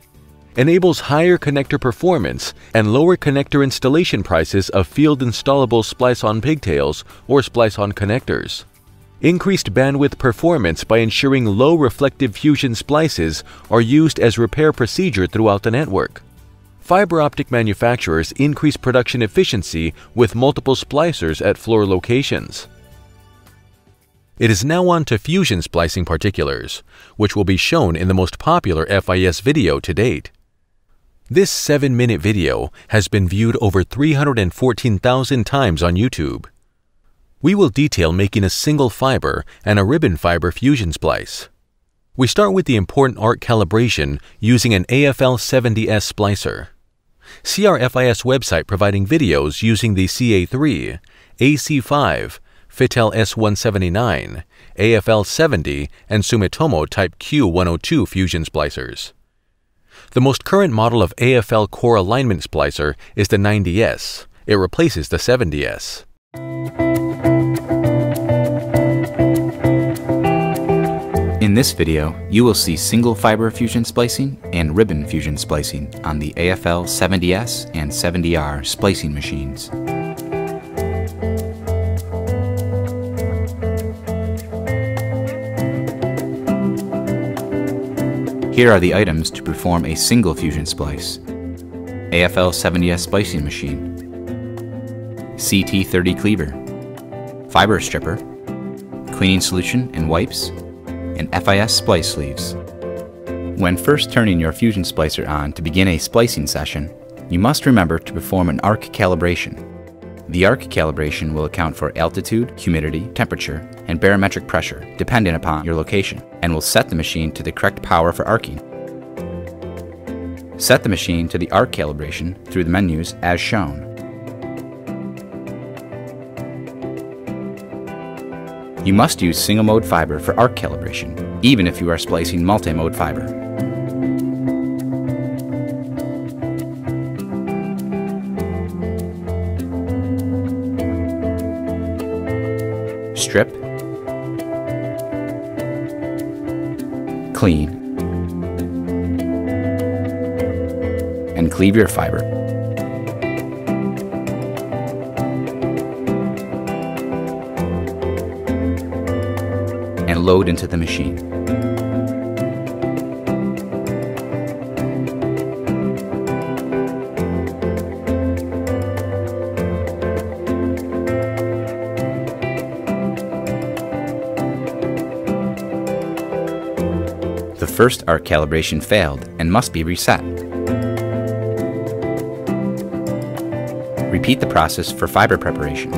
Enables higher connector performance and lower connector installation prices of field installable splice-on pigtails or splice-on connectors. Increased bandwidth performance by ensuring low reflective fusion splices are used as repair procedure throughout the network. Fiber optic manufacturers increase production efficiency with multiple splicers at floor locations. It is now on to fusion splicing particulars, which will be shown in the most popular FIS video to date. This 7-minute video has been viewed over 314,000 times on YouTube. We will detail making a single fiber and a ribbon fiber fusion splice. We start with the important arc calibration using an AFL-70S splicer. See our FIS website providing videos using the CA3, AC5, Fitel S179, AFL-70, and Sumitomo Type Q102 fusion splicers. The most current model of AFL core alignment splicer is the 90S. It replaces the 70S. In this video, you will see single fiber fusion splicing and ribbon fusion splicing on the AFL-70S and 70R splicing machines. Here are the items to perform a single fusion splice: AFL-70S splicing machine, CT-30 cleaver, fiber stripper, cleaning solution and wipes, and FIS splice sleeves. When first turning your fusion splicer on to begin a splicing session, you must remember to perform an arc calibration. The arc calibration will account for altitude, humidity, temperature, and barometric pressure dependent upon your location, and will set the machine to the correct power for arcing. Set the machine to the arc calibration through the menus as shown. You must use single mode fiber for arc calibration, even if you are splicing multi-mode fiber. Strip, clean, and cleave your fiber. And load into the machine. The first arc calibration failed and must be reset. Repeat the process for fiber preparation.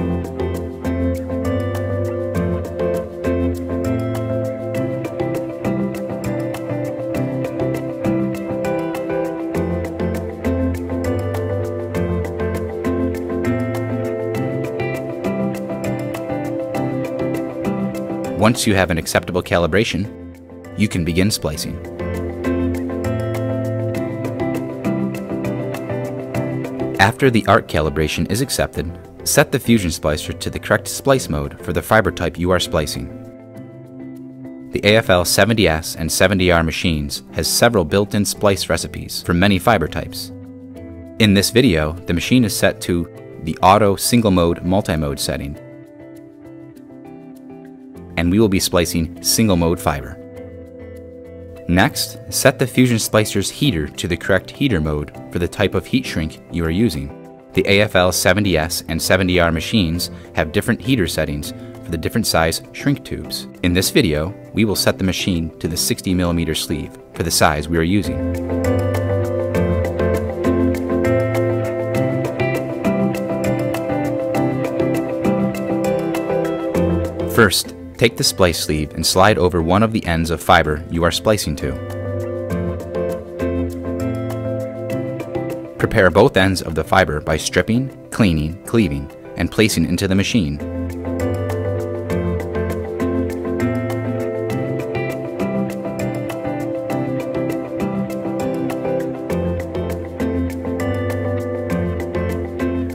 Once you have an acceptable calibration, you can begin splicing. After the arc calibration is accepted, set the fusion splicer to the correct splice mode for the fiber type you are splicing. The AFL-70S and 70R machines has several built-in splice recipes for many fiber types. In this video, the machine is set to the Auto Single Mode Multi-Mode setting, and we will be splicing single mode fiber. Next, set the fusion splicer's heater to the correct heater mode for the type of heat shrink you are using. The AFL-70S and 70R machines have different heater settings for the different size shrink tubes. In this video, we will set the machine to the 60mm sleeve for the size we are using. First, take the splice sleeve and slide over one of the ends of fiber you are splicing to. Prepare both ends of the fiber by stripping, cleaning, cleaving, and placing into the machine.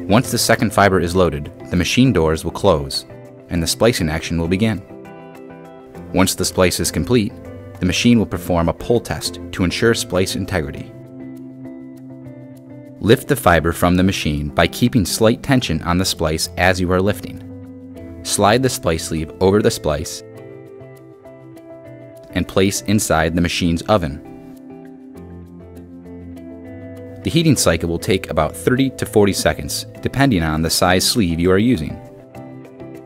Once the second fiber is loaded, the machine doors will close and the splicing action will begin. Once the splice is complete, the machine will perform a pull test to ensure splice integrity. Lift the fiber from the machine by keeping slight tension on the splice as you are lifting. Slide the splice sleeve over the splice and place inside the machine's oven. The heating cycle will take about 30 to 40 seconds, depending on the size sleeve you are using.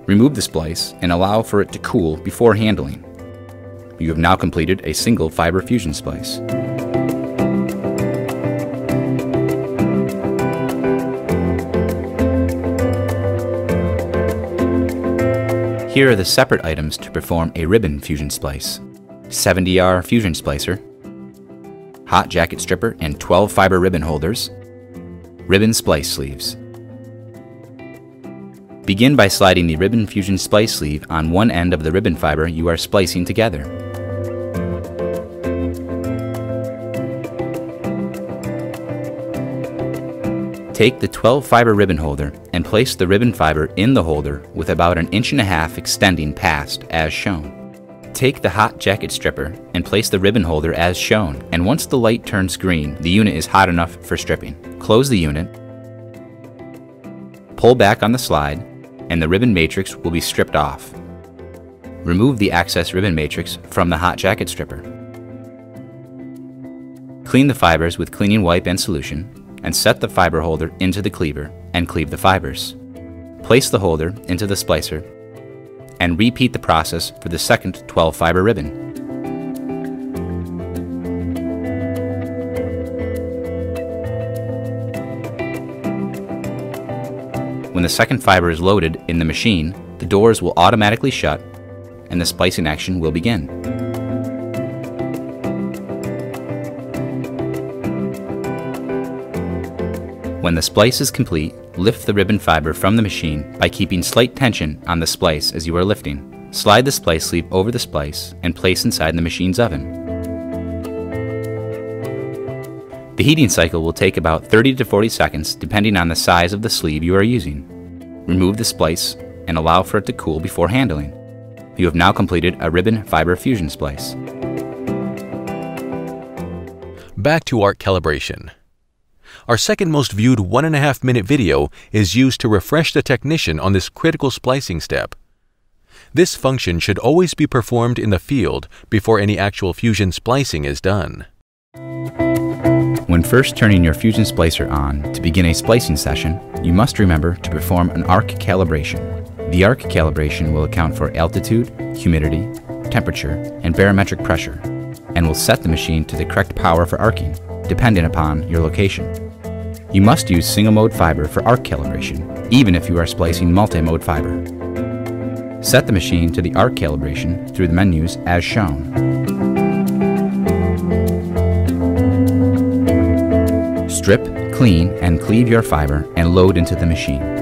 Remove the splice and allow for it to cool before handling. You have now completed a single fiber fusion splice. Here are the separate items to perform a ribbon fusion splice: 70R fusion splicer, hot jacket stripper and 12 fiber ribbon holders, ribbon splice sleeves. Begin by sliding the ribbon fusion splice sleeve on one end of the ribbon fiber you are splicing together. Take the 12 fiber ribbon holder and place the ribbon fiber in the holder with about 1.5 inches extending past as shown. Take the hot jacket stripper and place the ribbon holder as shown, and once the light turns green, the unit is hot enough for stripping. Close the unit, pull back on the slide, and the ribbon matrix will be stripped off. Remove the excess ribbon matrix from the hot jacket stripper. Clean the fibers with cleaning wipe and solution, and set the fiber holder into the cleaver and cleave the fibers. Place the holder into the splicer and repeat the process for the second 12 fiber ribbon. When the second fiber is loaded in the machine, the doors will automatically shut and the splicing action will begin. When the splice is complete, lift the ribbon fiber from the machine by keeping slight tension on the splice as you are lifting. Slide the splice sleeve over the splice and place inside the machine's oven. The heating cycle will take about 30 to 40 seconds depending on the size of the sleeve you are using. Remove the splice and allow for it to cool before handling. You have now completed a ribbon fiber fusion splice. Back to arc calibration. Our second most viewed 1.5-minute video is used to refresh the technician on this critical splicing step. This function should always be performed in the field before any actual fusion splicing is done. When first turning your fusion splicer on to begin a splicing session, you must remember to perform an arc calibration. The arc calibration will account for altitude, humidity, temperature, and barometric pressure, and will set the machine to the correct power for arcing, dependent upon your location. You must use single-mode fiber for arc calibration, even if you are splicing multi-mode fiber. Set the machine to the arc calibration through the menus as shown. Strip, clean, and cleave your fiber and load into the machine.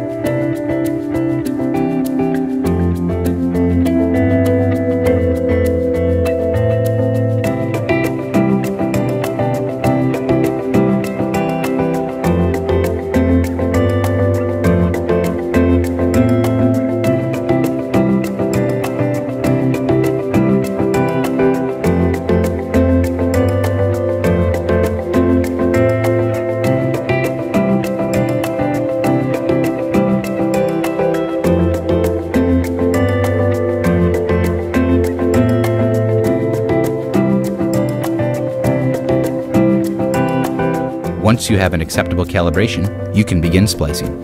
Once you have an acceptable calibration, you can begin splicing.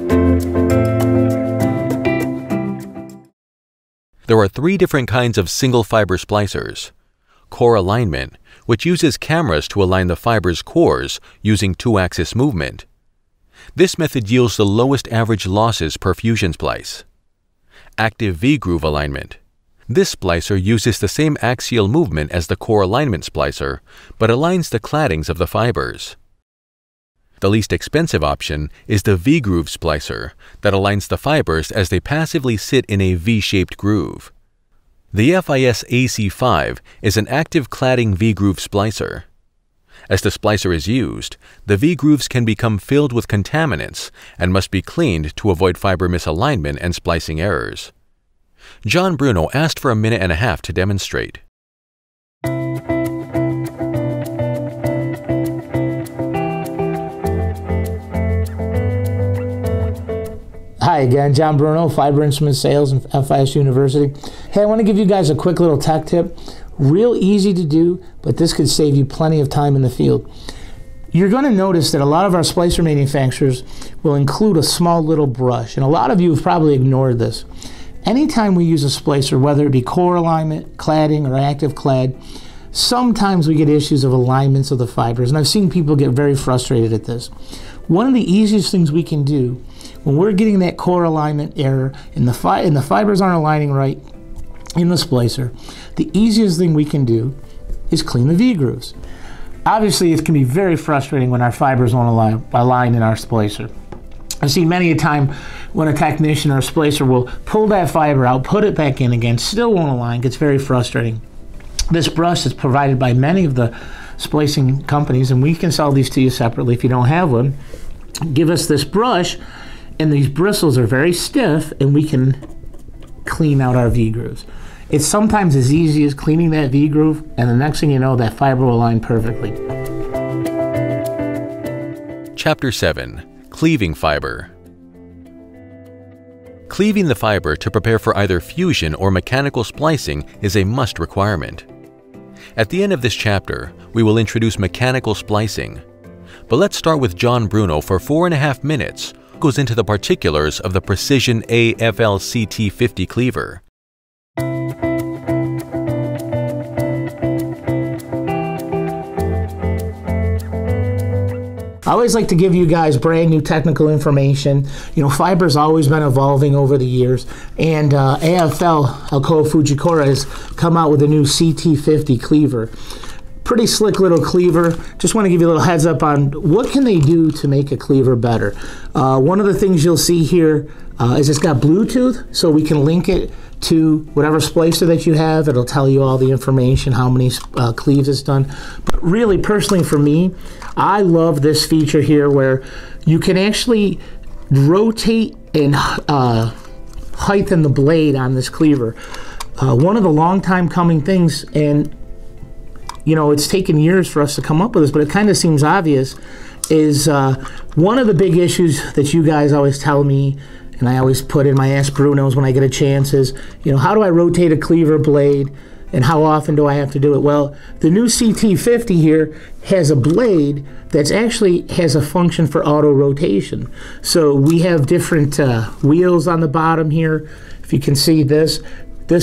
There are 3 different kinds of single fiber splicers. Core alignment, which uses cameras to align the fiber's cores using 2-axis movement. This method yields the lowest average losses per fusion splice. Active V-groove alignment. This splicer uses the same axial movement as the core alignment splicer, but aligns the claddings of the fibers. The least expensive option is the V-groove splicer that aligns the fibers as they passively sit in a V-shaped groove. The FIS AC5 is an active cladding V-groove splicer. As the splicer is used, the V-grooves can become filled with contaminants and must be cleaned to avoid fiber misalignment and splicing errors. John Bruno asked for 1.5 minutes to demonstrate. Hi, Hi again, John Bruno, Fiber Instrument Sales and FIS University. Hey, I want to give you guys a quick little tech tip. Real easy to do, but this could save you plenty of time in the field. You're going to notice that a lot of our splicer manufacturers will include a small little brush, and a lot of you have probably ignored this. Anytime we use a splicer, whether it be core alignment, cladding, or active clad, sometimes we get issues of alignments of the fibers, and I've seen people get very frustrated at this. One of the easiest things we can do when we're getting that core alignment error and the fibers aren't aligning right in the splicer, the easiest thing we can do is clean the V-grooves. Obviously, it can be very frustrating when our fibers won't align in our splicer. I've seen many a time when a technician or a splicer will pull that fiber out, put it back in again, still won't align, gets very frustrating. This brush is provided by many of the splicing companies, and we can sell these to you separately if you don't have one. Give us this brush, and these bristles are very stiff, and we can clean out our V-grooves. It's sometimes as easy as cleaning that V-groove, and the next thing you know, that fiber will align perfectly. Chapter 7, Cleaving Fiber. Cleaving the fiber to prepare for either fusion or mechanical splicing is a must requirement. At the end of this chapter, we will introduce mechanical splicing. But let's start with John Bruno for 4.5 minutes, who goes into the particulars of the precision AFL CT-50 cleaver. I always like to give you guys brand new technical information. You know, fiber's always been evolving over the years, and AFL, Alcoa Fujikura, has come out with a new CT-50 cleaver. Pretty slick little cleaver. Just want to give you a little heads up on what can they do to make a cleaver better. One of the things you'll see here is it's got Bluetooth, so we can link it to whatever splicer that you have. It'll tell you all the information, how many cleaves it's done. But really, personally for me, I love this feature here where you can actually rotate and heighten the blade on this cleaver. One of the long time coming things, and you know, it's taken years for us to come up with this, but it kind of seems obvious, is one of the big issues that you guys always tell me, and I always put in my Ask Brunos when I get a chance, is, you know, how do I rotate a cleaver blade and how often do I have to do it? Well, the new CT-50 here has a blade that's actually has a function for auto rotation. So we have different wheels on the bottom here. If you can see this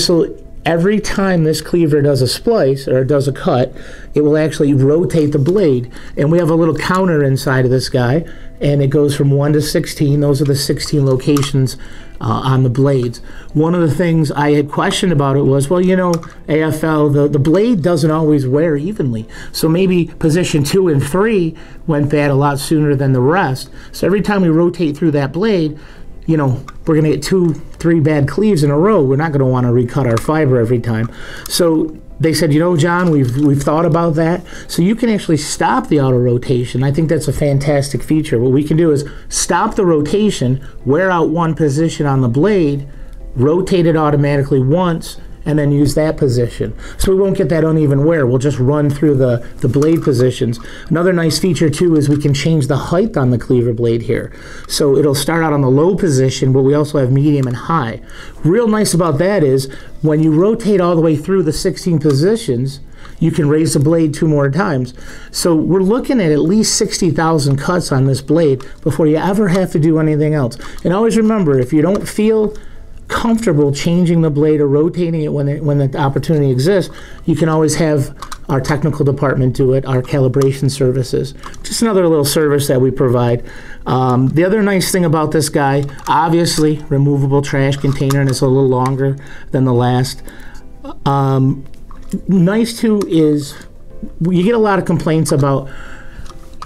will, every time this cleaver does a splice or does a cut, it will actually rotate the blade. And we have a little counter inside of this guy, and it goes from 1 to 16. Those are the 16 locations on the blades. One of the things I had questioned about it was, well, you know, AFL, the blade doesn't always wear evenly. So maybe position 2 and 3 went bad a lot sooner than the rest. So every time we rotate through that blade, you know, we're going to get 2-3 bad cleaves in a row. We're not going to want to recut our fiber every time. So they said, you know, John, we've thought about that. So you can actually stop the auto rotation. I think that's a fantastic feature. What we can do is stop the rotation, wear out one position on the blade, rotate it automatically once, and then use that position. So we won't get that uneven wear. We'll just run through the blade positions. Another nice feature too is we can change the height on the cleaver blade here. So it'll start out on the low position, but we also have medium and high. Real nice about that is when you rotate all the way through the 16 positions, you can raise the blade 2 more times. So we're looking at least 60,000 cuts on this blade before you ever have to do anything else. And always remember, if you don't feel comfortable changing the blade or rotating it when the opportunity exists, you can always have our technical department do it, our calibration services. Just another little service that we provide. The other nice thing about this guy, obviously, removable trash container, and it's a little longer than the last. Nice too is you get a lot of complaints about,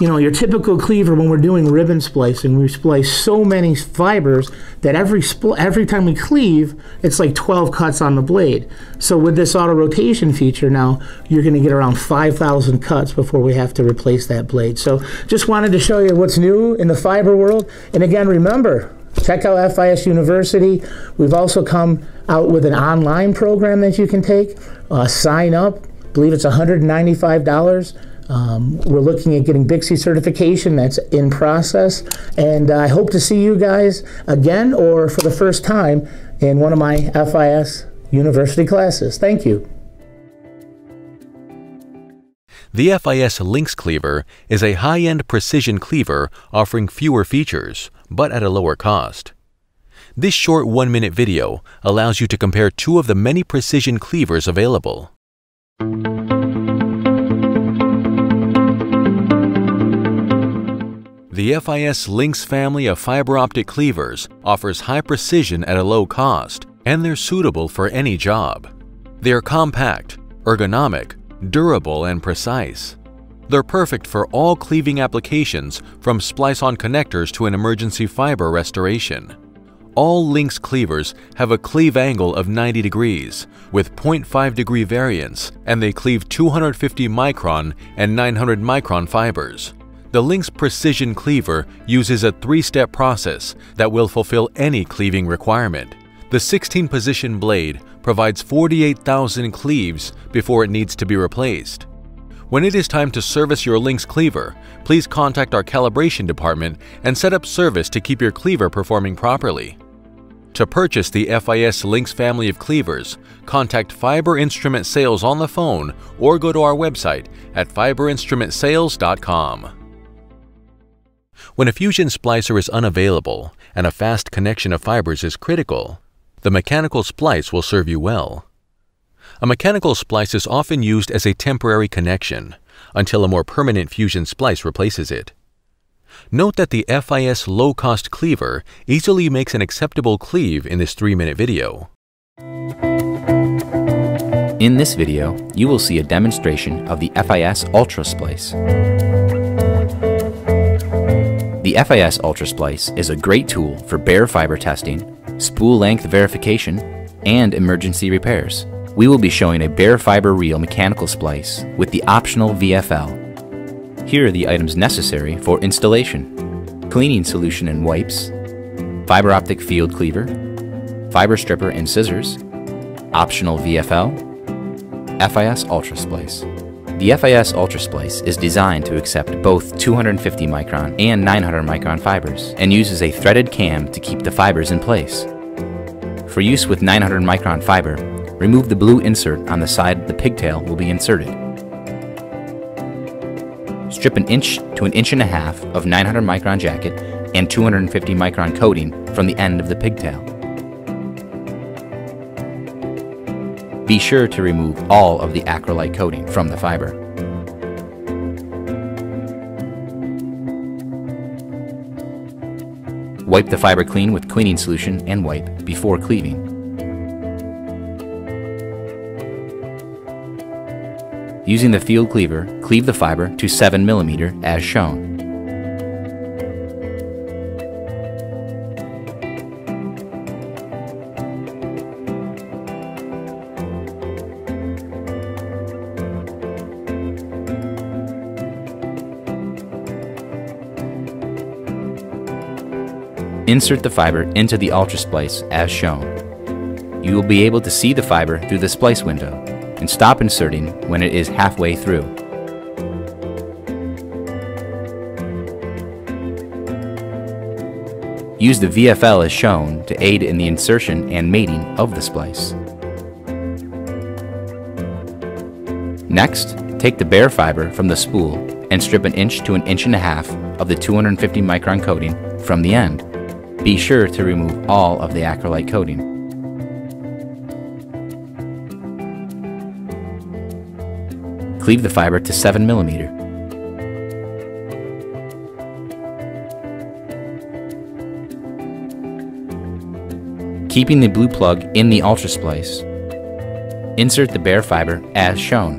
you know, your typical cleaver. When we're doing ribbon splicing, we splice so many fibers that every time we cleave, it's like 12 cuts on the blade. So with this auto rotation feature now, you're going to get around 5,000 cuts before we have to replace that blade. So just wanted to show you what's new in the fiber world. And again, remember, check out FIS University. We've also come out with an online program that you can take. Sign up. I believe it's $195. We're looking at getting BIXI certification. That's in process. And I hope to see you guys again or for the first time in one of my FIS university classes. Thank you. The FIS Lynx Cleaver is a high-end precision cleaver offering fewer features, but at a lower cost. This short 1-minute video allows you to compare two of the many precision cleavers available. The FIS Lynx family of fiber optic cleavers offers high precision at a low cost, and they're suitable for any job. They are compact, ergonomic, durable, and precise. They're perfect for all cleaving applications from splice-on connectors to an emergency fiber restoration. All Lynx cleavers have a cleave angle of 90 degrees with 0.5 degree variance, and they cleave 250 micron and 900 micron fibers. The Lynx Precision Cleaver uses a 3-step process that will fulfill any cleaving requirement. The 16-position blade provides 48,000 cleaves before it needs to be replaced. When it is time to service your Lynx cleaver, please contact our calibration department and set up service to keep your cleaver performing properly. To purchase the FIS Lynx family of cleavers, contact Fiber Instrument Sales on the phone or go to our website at fiberinstrumentsales.com. When a fusion splicer is unavailable and a fast connection of fibers is critical, the mechanical splice will serve you well. A mechanical splice is often used as a temporary connection until a more permanent fusion splice replaces it. Note that the FIS low-cost cleaver easily makes an acceptable cleave in this 3-minute video. In this video, you will see a demonstration of the FIS Ultra Splice. The FIS Ultra Splice is a great tool for bare fiber testing, spool length verification, and emergency repairs. We will be showing a bare fiber reel mechanical splice with the optional VFL. Here are the items necessary for installation: cleaning solution and wipes, fiber optic field cleaver, fiber stripper and scissors, optional VFL, FIS Ultra Splice. The FIS Ultra Splice is designed to accept both 250 micron and 900 micron fibers and uses a threaded cam to keep the fibers in place. For use with 900 micron fiber, remove the blue insert on the side the pigtail will be inserted. Strip 1 inch to 1.5 inches of 900 micron jacket and 250 micron coating from the end of the pigtail. Be sure to remove all of the acrylite coating from the fiber. Wipe the fiber clean with cleaning solution and wipe before cleaving. Using the field cleaver, cleave the fiber to 7 mm as shown. Insert the fiber into the Ultra Splice as shown. You will be able to see the fiber through the splice window, and stop inserting when it is halfway through. Use the VFL as shown to aid in the insertion and mating of the splice. Next, take the bare fiber from the spool and strip 1 inch to 1.5 inches of the 250 micron coating from the end. Be sure to remove all of the acrylite coating. Cleave the fiber to 7 mm. Keeping the blue plug in the Ultra Splice, insert the bare fiber as shown.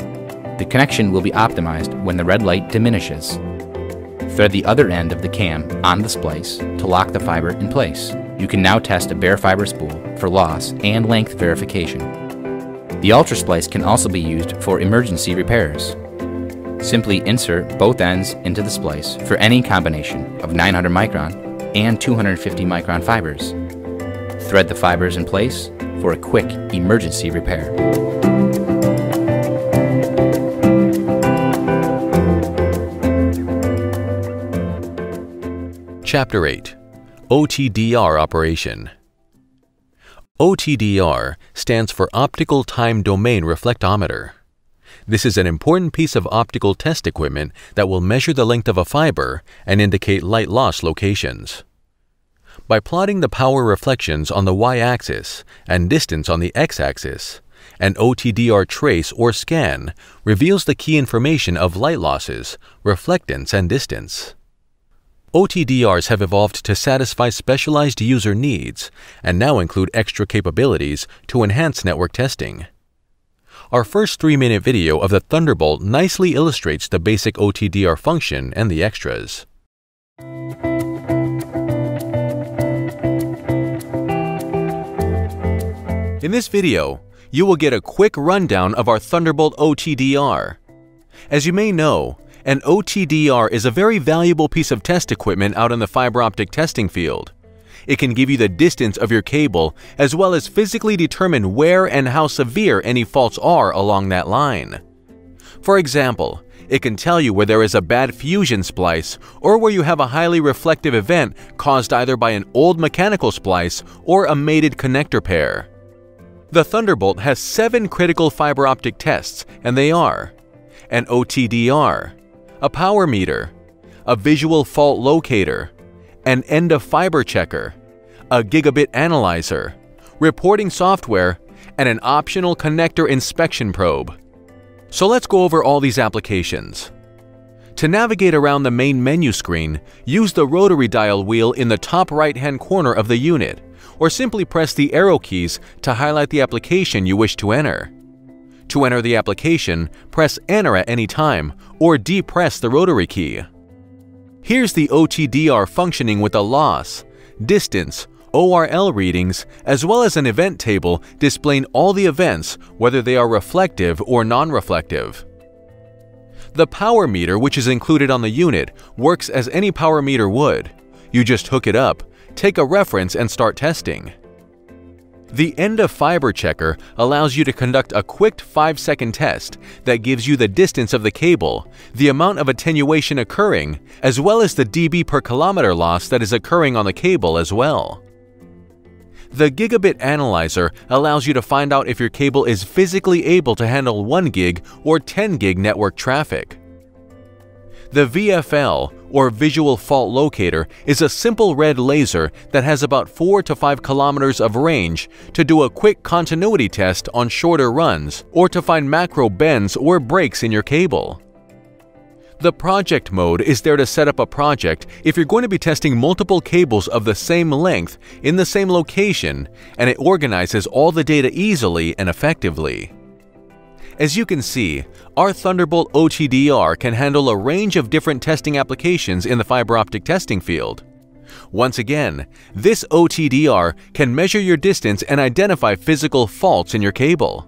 The connection will be optimized when the red light diminishes. Thread the other end of the cam on the splice to lock the fiber in place. You can now test a bare fiber spool for loss and length verification. The Ultra Splice can also be used for emergency repairs. Simply insert both ends into the splice for any combination of 900 micron and 250 micron fibers. Thread the fibers in place for a quick emergency repair. Chapter 8 – OTDR Operation. OTDR stands for Optical Time Domain Reflectometer. This is an important piece of optical test equipment that will measure the length of a fiber and indicate light loss locations. By plotting the power reflections on the y-axis and distance on the x-axis, an OTDR trace or scan reveals the key information of light losses, reflectance, and distance. OTDRs have evolved to satisfy specialized user needs and now include extra capabilities to enhance network testing. Our first 3-minute video of the Thunderbolt nicely illustrates the basic OTDR function and the extras. In this video, you will get a quick rundown of our Thunderbolt OTDR. As you may know, an OTDR is a very valuable piece of test equipment out in the fiber optic testing field. It can give you the distance of your cable as well as physically determine where and how severe any faults are along that line. For example, it can tell you where there is a bad fusion splice or where you have a highly reflective event caused either by an old mechanical splice or a mated connector pair. The Thunderbolt has 7 critical fiber optic tests, and they are: an OTDR, a power meter, a visual fault locator, an end-of-fiber checker, a gigabit analyzer, reporting software, and an optional connector inspection probe. So let's go over all these applications. To navigate around the main menu screen, use the rotary dial wheel in the top right-hand corner of the unit, or simply press the arrow keys to highlight the application you wish to enter. To enter the application, press Enter at any time or depress the rotary key. Here's the OTDR functioning with a loss, distance, ORL readings, as well as an event table displaying all the events, whether they are reflective or non-reflective. The power meter, which is included on the unit, works as any power meter would. You just hook it up, take a reference, and start testing. The end-of-fiber checker allows you to conduct a quick 5-second test that gives you the distance of the cable, the amount of attenuation occurring, as well as the dB per kilometer loss that is occurring on the cable as well. The gigabit analyzer allows you to find out if your cable is physically able to handle 1 gig or 10 gig network traffic. The VFL, or Visual Fault Locator, is a simple red laser that has about 4 to 5 kilometers of range to do a quick continuity test on shorter runs or to find macro bends or breaks in your cable. The project mode is there to set up a project if you're going to be testing multiple cables of the same length in the same location, and it organizes all the data easily and effectively. As you can see, our Thunderbolt OTDR can handle a range of different testing applications in the fiber optic testing field. Once again, this OTDR can measure your distance and identify physical faults in your cable.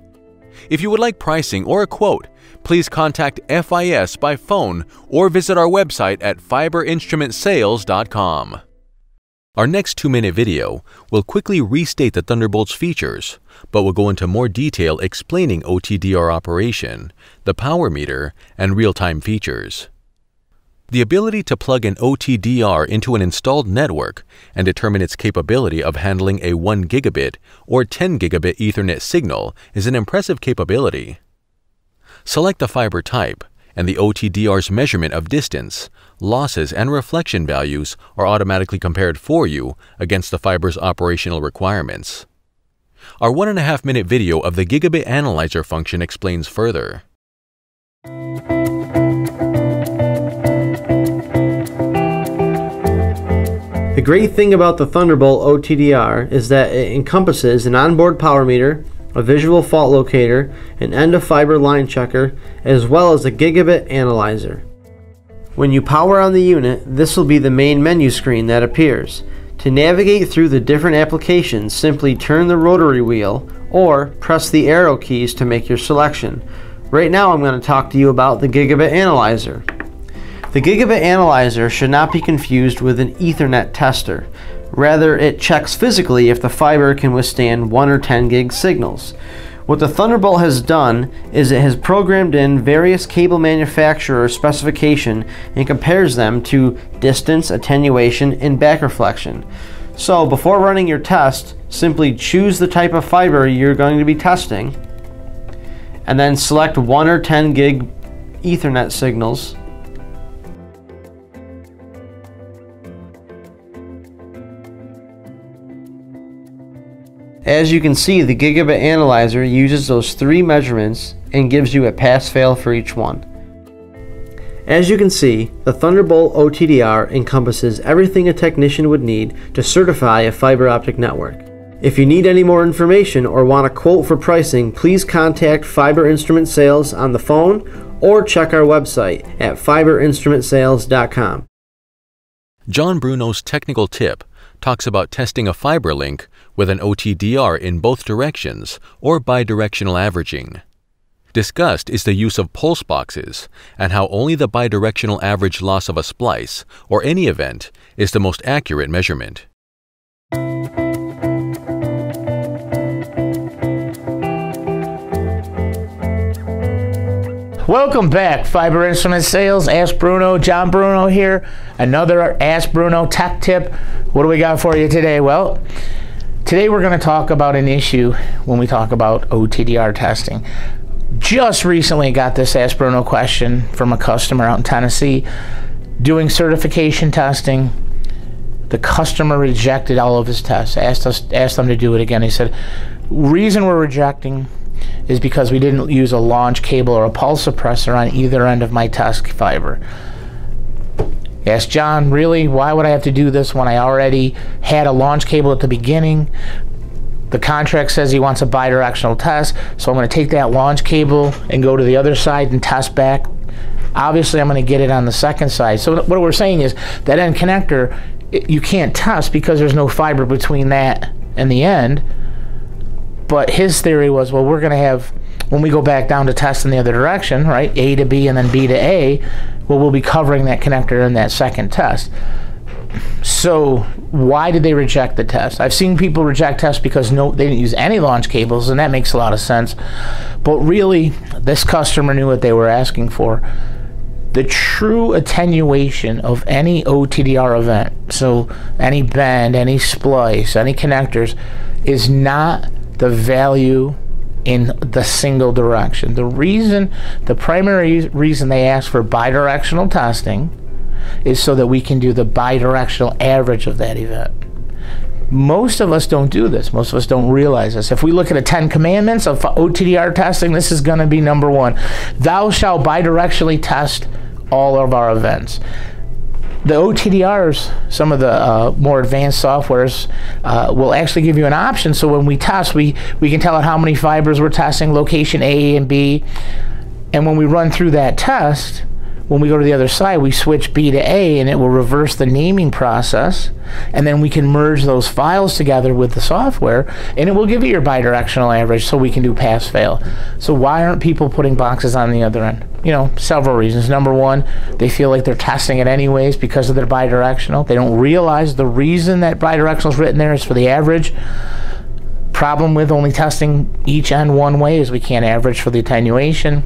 If you would like pricing or a quote, please contact FIS by phone or visit our website at fiberinstrumentsales.com. Our next 2-minute video will quickly restate the Thunderbolt's features, but will go into more detail explaining OTDR operation, the power meter, and real-time features. The ability to plug an OTDR into an installed network and determine its capability of handling a 1 gigabit or 10 gigabit Ethernet signal is an impressive capability. Select the fiber type, and the OTDR's measurement of distance, losses, and reflection values are automatically compared for you against the fiber's operational requirements. Our 1.5-minute video of the Gigabit Analyzer function explains further. The great thing about the Thunderbolt OTDR is that it encompasses an onboard power meter, a visual fault locator, an end-of-fiber line checker, as well as a gigabit analyzer. When you power on the unit, this will be the main menu screen that appears. To navigate through the different applications, simply turn the rotary wheel or press the arrow keys to make your selection. Right now I'm going to talk to you about the gigabit analyzer. The gigabit analyzer should not be confused with an Ethernet tester. Rather, it checks physically if the fiber can withstand 1 or 10 gig signals. What the Thunderbolt has done is it has programmed in various cable manufacturer specifications and compares them to distance, attenuation, and back reflection. So before running your test, simply choose the type of fiber you're going to be testing and then select 1 or 10 gig Ethernet signals. As you can see, the gigabit analyzer uses those 3 measurements and gives you a pass-fail for each one. As you can see, the Thunderbolt OTDR encompasses everything a technician would need to certify a fiber optic network. If you need any more information or want a quote for pricing, please contact Fiber Instrument Sales on the phone or check our website at fiberinstrumentsales.com. John Bruno's technical tip talks about testing a fiber link with an OTDR in both directions or bidirectional averaging. Discussed is the use of pulse boxes and how only the bidirectional average loss of a splice or any event is the most accurate measurement. Welcome back, Fiber Instrument Sales. Ask Bruno, John Bruno here. Another Ask Bruno tech tip. What do we got for you today? Well, today we're going to talk about an issue when we talk about OTDR testing. Just recently got this Ask Bruno question from a customer out in Tennessee doing certification testing. The customer rejected all of his tests, asked them to do it again. He said, reason we're rejecting is because we didn't use a launch cable or a pulse suppressor on either end of my test fiber. Asked John, really, why would I have to do this when I already had a launch cable at the beginning? The contract says he wants a bidirectional test, so I'm going to take that launch cable and go to the other side and test back. Obviously, I'm going to get it on the second side. So what we're saying is that end connector, you can't test because there's no fiber between that and the end. But his theory was, well, we're going to have, when we go back down to test in the other direction, right, A to B and then B to A, well, we'll be covering that connector in that second test. So why did they reject the test? I've seen people reject tests because they didn't use any launch cables, and that makes a lot of sense. But really, this customer knew what they were asking for. The true attenuation of any OTDR event, so any bend, any splice, any connectors, is not the value in the single direction. The primary reason they ask for bidirectional testing is so that we can do the bidirectional average of that event. Most of us don't do this. Most of us don't realize this. If we look at the 10 commandments of OTDR testing, this is going to be number one. Thou shalt bidirectionally test all of our events. The OTDRs, some of the more advanced softwares, will actually give you an option. So when we test, we can tell it how many fibers we're testing, location A and B. And when we run through that test, when we go to the other side, we switch B to A, and it will reverse the naming process. And then we can merge those files together with the software, and it will give you your bidirectional average, so we can do pass-fail. So why aren't people putting boxes on the other end? You know, several reasons. Number one, they feel like they're testing it anyways because of their bidirectional. They don't realize the reason that bidirectional is written there is for the average. Problem with only testing each end one way is we can't average for the attenuation.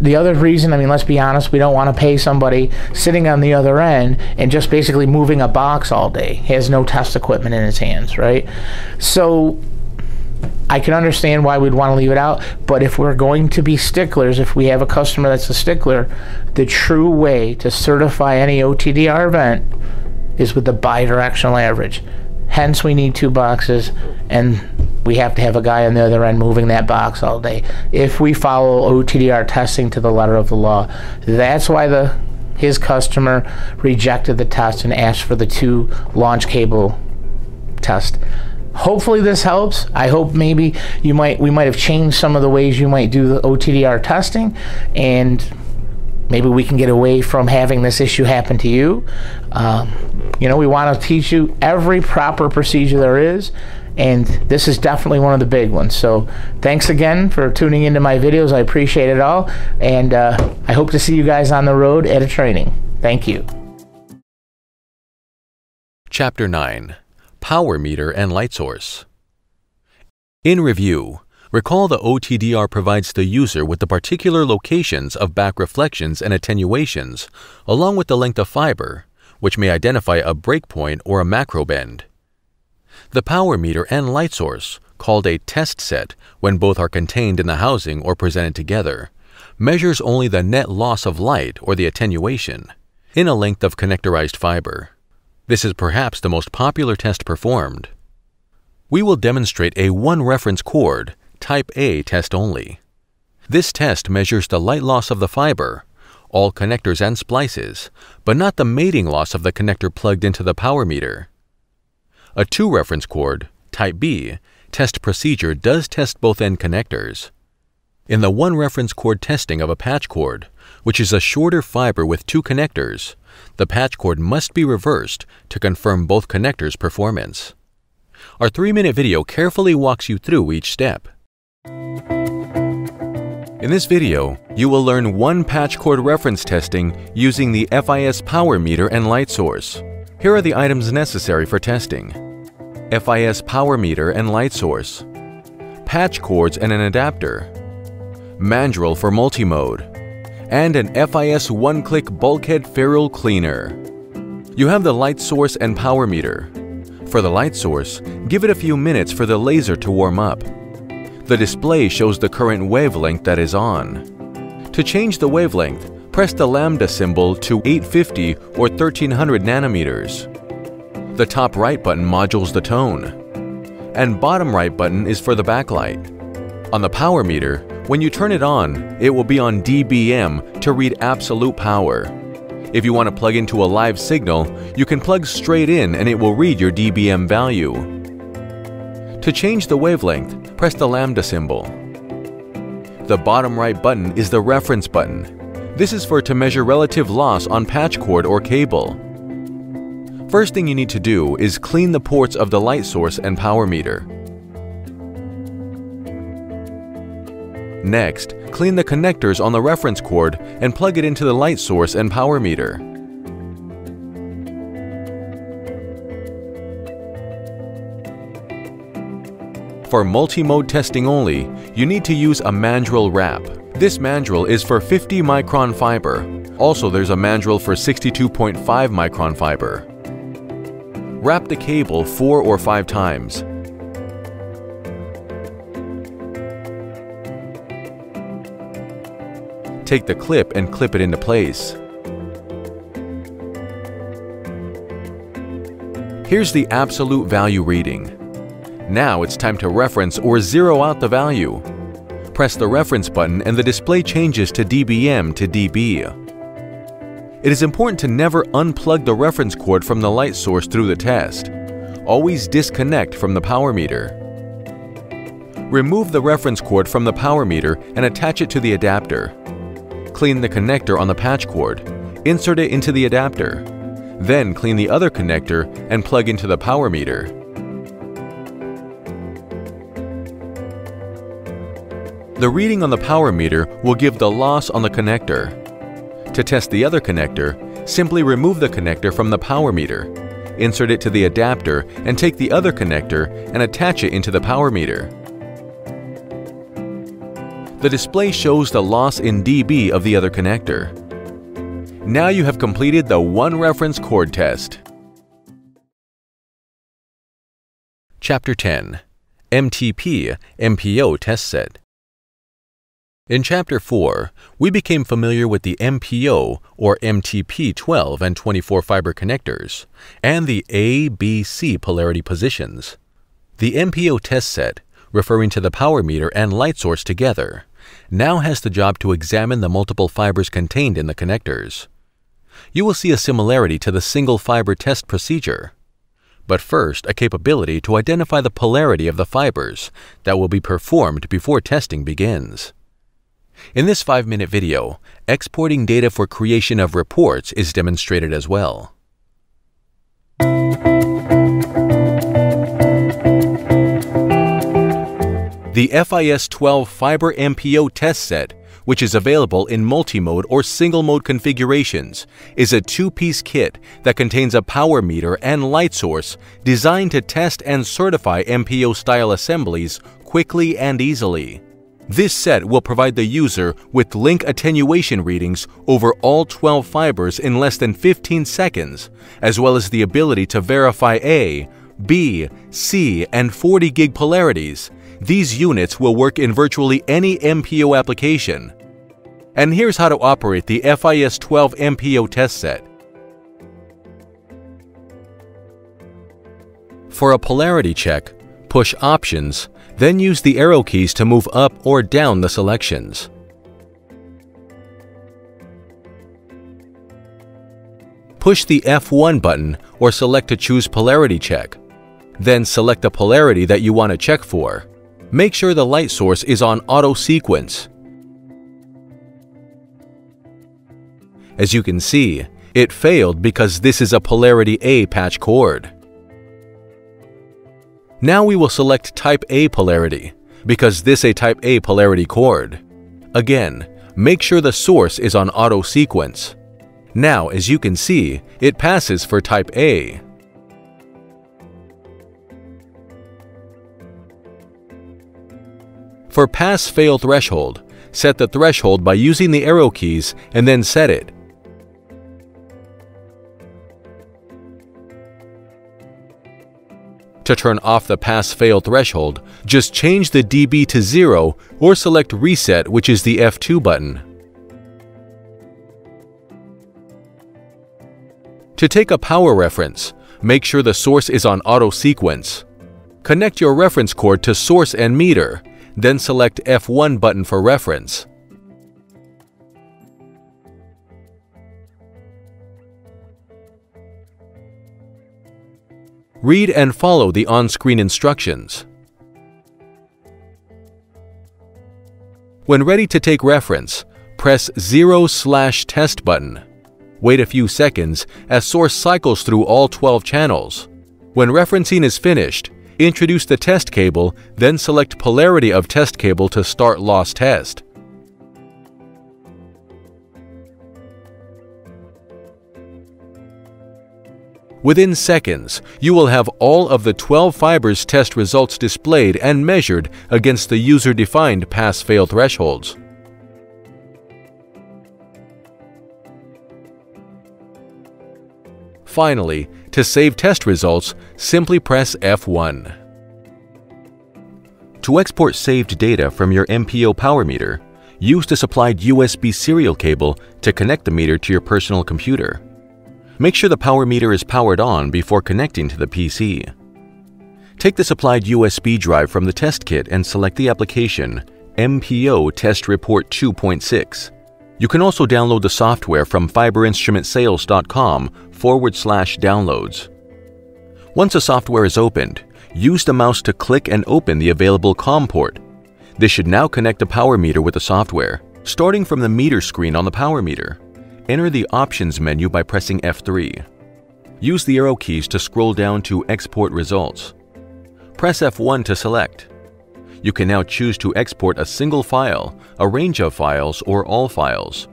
The other reason, I mean, let's be honest, we don't want to pay somebody sitting on the other end and just basically moving a box all day. He has no test equipment in his hands, right? So I can understand why we'd want to leave it out, but if we're going to be sticklers, if we have a customer that's a stickler, the true way to certify any OTDR event is with the bidirectional average. Hence, we need 2 boxes, and we have to have a guy on the other end moving that box all day if we follow OTDR testing to the letter of the law. That's why his customer rejected the test and asked for the 2 launch cable test. Hopefully this helps. I hope maybe we might have changed some of the ways you might do the OTDR testing, and maybe we can get away from having this issue happen to you. You know, we want to teach you every proper procedure there is, and this is definitely one of the big ones. So thanks again for tuning into my videos. I appreciate it all, and I hope to see you guys on the road at a training. Thank you. Chapter 9, Power Meter and Light Source. In review, Recall the OTDR provides the user with the particular locations of back reflections and attenuations, along with the length of fiber, which may identify a breakpoint or a macro bend. The power meter and light source, called a test set when both are contained in the housing or presented together, measures only the net loss of light or the attenuation in a length of connectorized fiber. This is perhaps the most popular test performed. We will demonstrate a one-reference cord, type A test only. This test measures the light loss of the fiber, all connectors and splices, but not the mating loss of the connector plugged into the power meter. A two-reference cord, type B, test procedure does test both end connectors. In the one-reference cord testing of a patch cord, which is a shorter fiber with two connectors, the patch cord must be reversed to confirm both connectors' performance. Our 3-minute video carefully walks you through each step. In this video, you will learn one patch cord reference testing using the FIS power meter and light source. Here are the items necessary for testing: FIS power meter and light source, patch cords and an adapter, mandrel for multimode, and an FIS one-click bulkhead ferrule cleaner. You have the light source and power meter. For the light source, give it a few minutes for the laser to warm up. The display shows the current wavelength that is on. To change the wavelength, press the lambda symbol to 850 or 1300 nanometers. The top right button modules the tone, and bottom right button is for the backlight. On the power meter, when you turn it on, it will be on dBm to read absolute power. If you want to plug into a live signal, you can plug straight in and it will read your dBm value. To change the wavelength, press the lambda symbol. The bottom right button is the reference button. This is to measure relative loss on patch cord or cable. First thing you need to do is clean the ports of the light source and power meter. Next, clean the connectors on the reference cord and plug it into the light source and power meter. For multimode testing only, you need to use a mandrel wrap. This mandrel is for 50 micron fiber. Also, there's a mandrel for 62.5 micron fiber. Wrap the cable 4 or 5 times. Take the clip and clip it into place. Here's the absolute value reading. Now it's time to reference or zero out the value. Press the reference button and the display changes to dBm to dB. It is important to never unplug the reference cord from the light source through the test. Always disconnect from the power meter. Remove the reference cord from the power meter and attach it to the adapter. Clean the connector on the patch cord, insert it into the adapter, then clean the other connector and plug into the power meter. The reading on the power meter will give the loss on the connector. To test the other connector, simply remove the connector from the power meter, insert it to the adapter and take the other connector and attach it into the power meter. The display shows the loss in dB of the other connector. Now you have completed the one reference cord test. Chapter 10: MTP MPO Test Set. In Chapter 4, we became familiar with the MPO or MTP 12 and 24 fiber connectors and the ABC polarity positions. The MPO test set, referring to the power meter and light source together, now has the job to examine the multiple fibers contained in the connectors. You will see a similarity to the single fiber test procedure, but first a capability to identify the polarity of the fibers that will be performed before testing begins. In this 5-minute video, exporting data for creation of reports is demonstrated as well. The FIS 12 Fiber MPO Test Set which is available in multi-mode or single-mode configurations, is a two-piece kit that contains a power meter and light source designed to test and certify MPO-style assemblies quickly and easily. This set will provide the user with link attenuation readings over all 12 fibers in less than 15 seconds, as well as the ability to verify A, B, C, and 40 gig polarities. These units will work in virtually any MPO application. And here's how to operate the FIS 12 MPO test set. For a polarity check, push Options, then use the arrow keys to move up or down the selections. Push the F1 button or select to choose polarity check. Then select the polarity that you want to check for. Make sure the light source is on auto sequence. As you can see, it failed because this is a polarity A patch cord. Now we will select type A polarity because this is a type A polarity cord. Again, make sure the source is on auto sequence. Now, as you can see, it passes for type A. For pass-fail threshold, set the threshold by using the arrow keys and then set it. To turn off the pass-fail threshold, just change the dB to 0 or select Reset, which is the F2 button. To take a power reference, make sure the source is on auto sequence. Connect your reference cord to source and meter, then select F1 button for reference. Read and follow the on-screen instructions. When ready to take reference, press 0/test button. Wait a few seconds as source cycles through all 12 channels. When referencing is finished, introduce the test cable, then select polarity of test cable to start loss test. Within seconds, you will have all of the 12 fibers test results displayed and measured against the user-defined pass-fail thresholds. Finally, to save test results, simply press F1. To export saved data from your MPO power meter, use the supplied USB serial cable to connect the meter to your personal computer. Make sure the power meter is powered on before connecting to the PC. Take the supplied USB drive from the test kit and select the application MPO Test Report 2.6. You can also download the software from fiberinstrumentsales.com/downloads. Once the software is opened, use the mouse to click and open the available COM port. This should now connect the power meter with the software. Starting from the meter screen on the power meter, enter the Options menu by pressing F3. Use the arrow keys to scroll down to Export Results. Press F1 to select. You can now choose to export a single file, a range of files, or all files.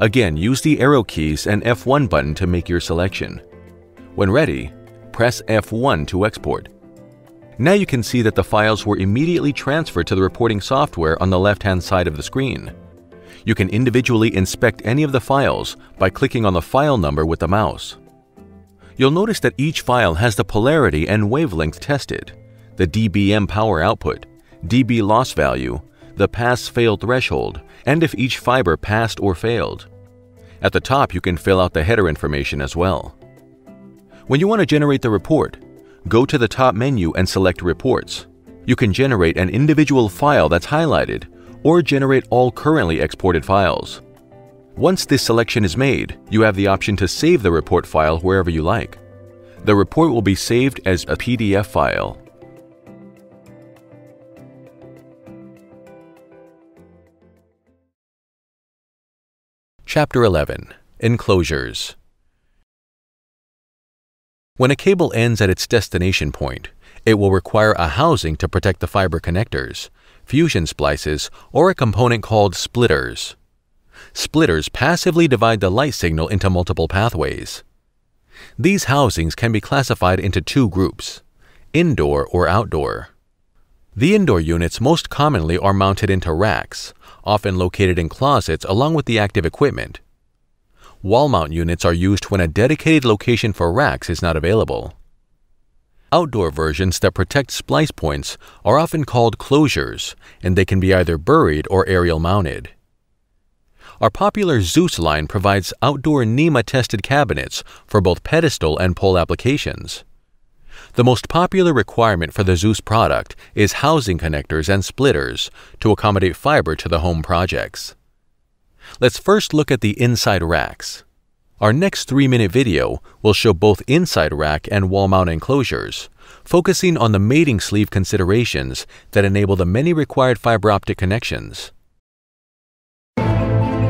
Again, use the arrow keys and F1 button to make your selection. When ready, press F1 to export. Now you can see that the files were immediately transferred to the reporting software on the left-hand side of the screen. You can individually inspect any of the files by clicking on the file number with the mouse. You'll notice that each file has the polarity and wavelength tested, the dBm power output, dB loss value, the pass-fail threshold, and if each fiber passed or failed. At the top, you can fill out the header information as well. When you want to generate the report, go to the top menu and select Reports. You can generate an individual file that's highlighted or generate all currently exported files. Once this selection is made, you have the option to save the report file wherever you like. The report will be saved as a PDF file. Chapter 11. Enclosures. When a cable ends at its destination point, it will require a housing to protect the fiber connectors. fusion splices, or a component called splitters. Splitters passively divide the light signal into multiple pathways. These housings can be classified into two groups, indoor or outdoor. The indoor units most commonly are mounted into racks, often located in closets along with the active equipment. Wall mount units are used when a dedicated location for racks is not available. Outdoor versions that protect splice points are often called closures, and they can be either buried or aerial mounted. Our popular Zeus line provides outdoor NEMA-tested cabinets for both pedestal and pole applications. The most popular requirement for the Zeus product is housing connectors and splitters to accommodate fiber to the home projects. Let's first look at the inside racks. Our next 3-minute video will show both inside rack and wall mount enclosures, focusing on the mating sleeve considerations that enable the many required fiber optic connections.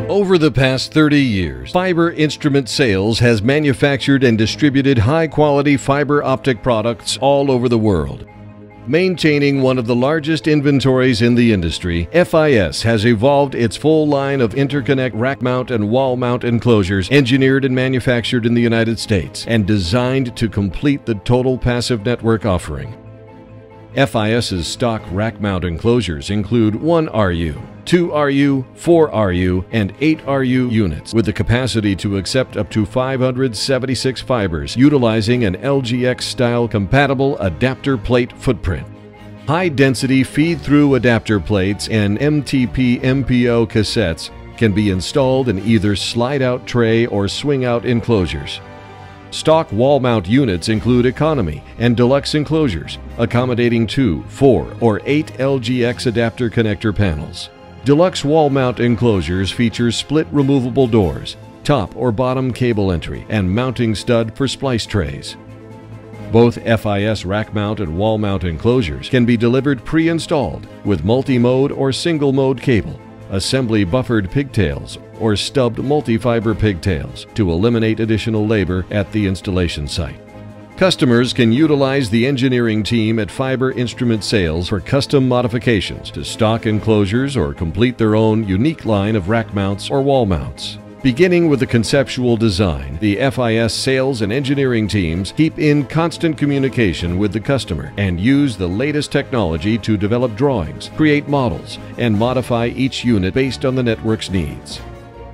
Over the past 30 years, Fiber Instrument Sales has manufactured and distributed high-quality fiber optic products all over the world. Maintaining one of the largest inventories in the industry, FIS has evolved its full line of interconnect rack mount and wall mount enclosures engineered and manufactured in the United States and designed to complete the total passive network offering. FIS's stock rack mount enclosures include 1RU, 2RU, 4RU, and 8RU units with the capacity to accept up to 576 fibers utilizing an LGX-style compatible adapter plate footprint. High-density feed-through adapter plates and MTP MPO cassettes can be installed in either slide-out tray or swing-out enclosures. Stock wall mount units include economy and deluxe enclosures, accommodating 2, 4, or 8 LGX adapter connector panels. Deluxe wall mount enclosures feature split removable doors, top or bottom cable entry, and mounting stud for splice trays. Both FIS rack mount and wall mount enclosures can be delivered pre-installed with multi-mode or single-mode cable, assembly buffered pigtails, or stubbed multi-fiber pigtails to eliminate additional labor at the installation site. Customers can utilize the engineering team at Fiber Instrument Sales for custom modifications to stock enclosures or complete their own unique line of rack mounts or wall mounts. Beginning with the conceptual design, the FIS sales and engineering teams keep in constant communication with the customer and use the latest technology to develop drawings, create models, and modify each unit based on the network's needs.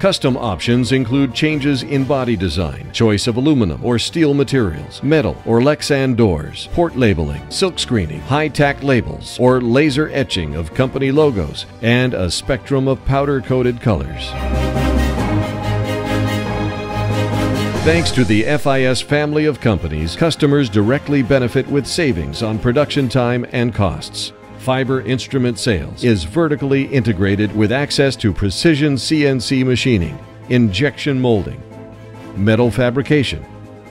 Custom options include changes in body design, choice of aluminum or steel materials, metal or Lexan doors, port labeling, silk screening, high-tack labels, or laser etching of company logos, and a spectrum of powder-coated colors. Thanks to the FIS family of companies, customers directly benefit with savings on production time and costs. Fiber Instrument Sales is vertically integrated with access to precision CNC machining, injection molding, metal fabrication,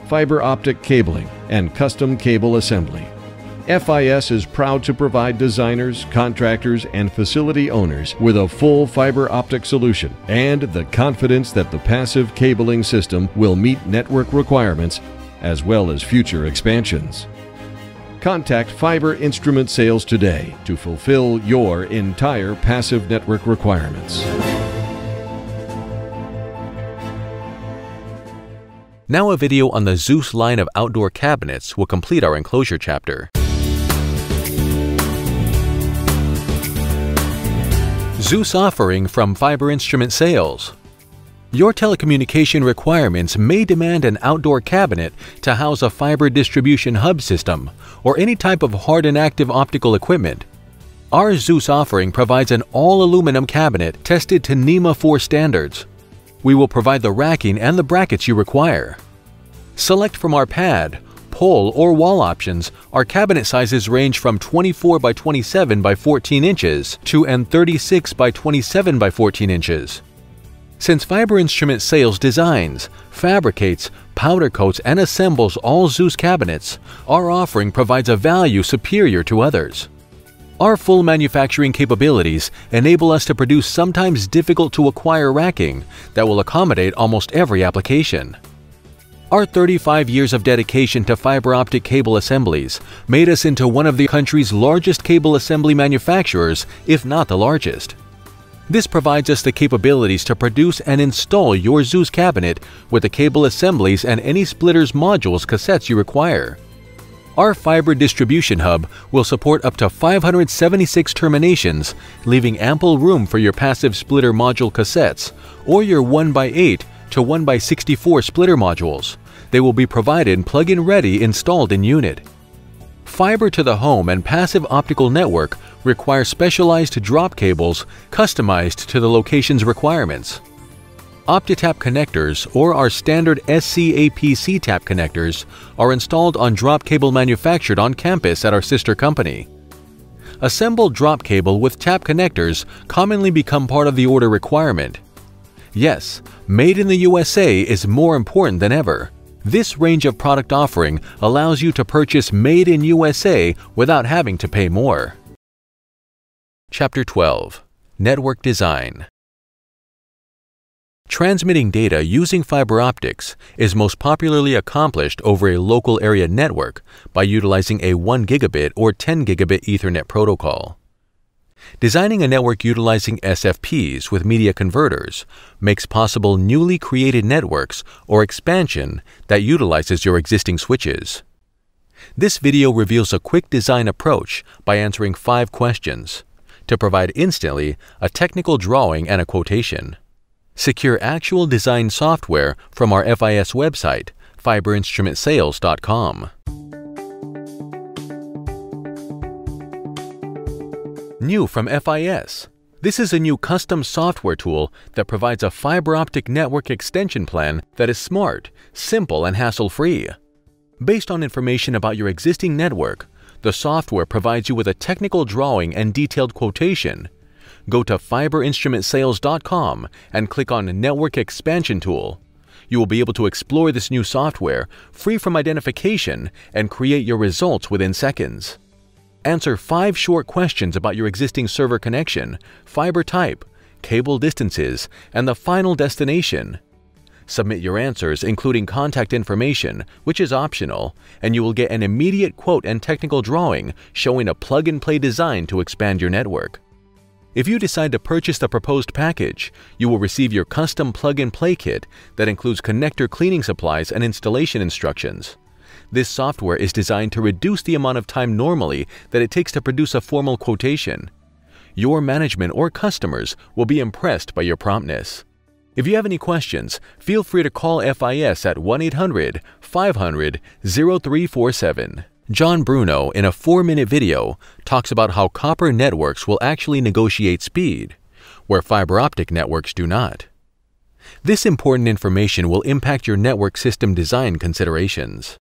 fiber optic cabling, and custom cable assembly. FIS is proud to provide designers, contractors, and facility owners with a full fiber optic solution and the confidence that the passive cabling system will meet network requirements as well as future expansions. Contact Fiber Instrument Sales today to fulfill your entire passive network requirements. Now a video on the Zeus line of outdoor cabinets will complete our enclosure chapter. Zeus offering from Fiber Instrument Sales. Your telecommunication requirements may demand an outdoor cabinet to house a fiber distribution hub system or any type of hard and active optical equipment. Our Zeus offering provides an all-aluminum cabinet tested to NEMA 4 standards. We will provide the racking and the brackets you require. Select from our pad, pole, or wall options. Our cabinet sizes range from 24 by 27 by 14 inches to 36 by 27 by 14 inches. Since Fiber Instrument Sales designs, fabricates, powder coats, and assembles all Zeus cabinets, our offering provides a value superior to others. Our full manufacturing capabilities enable us to produce sometimes difficult to acquire racking that will accommodate almost every application. Our 35 years of dedication to fiber optic cable assemblies made us into one of the country's largest cable assembly manufacturers, if not the largest. This provides us the capabilities to produce and install your Zeus cabinet with the cable assemblies and any splitters, modules, cassettes you require. Our fiber distribution hub will support up to 576 terminations, leaving ample room for your passive splitter module cassettes or your 1x8 to 1x64 splitter modules. They will be provided plug-in ready, installed in unit. Fiber to the home and passive optical network require specialized drop cables customized to the location's requirements. OptiTap connectors or our standard SC APC tap connectors are installed on drop cable manufactured on campus at our sister company. Assembled drop cable with tap connectors commonly become part of the order requirement. Yes, made in the USA is more important than ever. This range of product offering allows you to purchase made in USA without having to pay more. Chapter 12. Network Design. Transmitting data using fiber optics is most popularly accomplished over a local area network by utilizing a 1 gigabit or 10 gigabit Ethernet protocol. Designing a network utilizing SFPs with media converters makes possible newly created networks or expansion that utilizes your existing switches. This video reveals a quick design approach by answering 5 questions to provide instantly a technical drawing and a quotation. Secure actual design software from our FIS website, fiberinstrumentsales.com. New from FIS. This is a new custom software tool that provides a fiber optic network extension plan that is smart, simple, and hassle-free. Based on information about your existing network, the software provides you with a technical drawing and detailed quotation. Go to fiberinstrumentsales.com and click on Network Expansion Tool. You will be able to explore this new software free from identification and create your results within seconds. Answer 5 short questions about your existing server connection, fiber type, cable distances, and the final destination. Submit your answers, including contact information, which is optional, and you will get an immediate quote and technical drawing showing a plug-and-play design to expand your network. If you decide to purchase the proposed package, you will receive your custom plug-and-play kit that includes connector cleaning supplies and installation instructions. This software is designed to reduce the amount of time normally that it takes to produce a formal quotation. Your management or customers will be impressed by your promptness. If you have any questions, feel free to call FIS at 1-800-500-0347. John Bruno, in a 4-minute video, talks about how copper networks will actually negotiate speed, where fiber optic networks do not. This important information will impact your network system design considerations.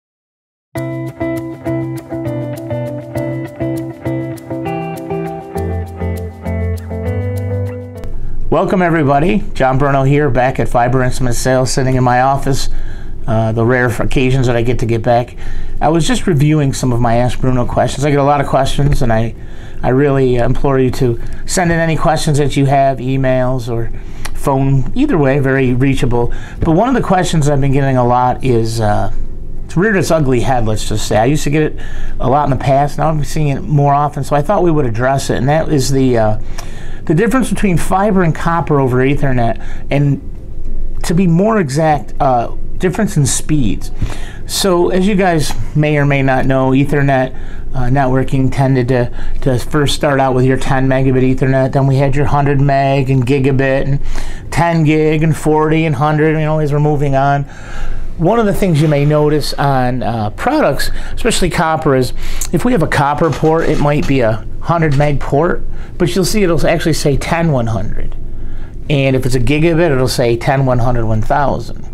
Welcome everybody, John Bruno here, back at Fiber Instrument Sales, sitting in my office, the rare occasions that I get back. I was just reviewing some of my Ask Bruno questions. I get a lot of questions, and I really implore you to send in any questions that you have, emails or phone, either way, very reachable. But one of the questions I've been getting a lot is, it's reared its ugly head, let's just say. I used to get it a lot in the past, now I'm seeing it more often, so I thought we would address it, and that is the difference between fiber and copper over Ethernet, and to be more exact, difference in speeds. So as you guys may or may not know, Ethernet networking tended to first start out with your 10 megabit Ethernet, then we had your 100 meg and gigabit and 10 gig and 40 and 100, you know, as we're moving on. One of the things you may notice on products, especially copper, is if we have a copper port, it might be a 100 meg port, but you'll see it'll actually say 10 100, and if it's a gigabit, it'll say 10 100 1000.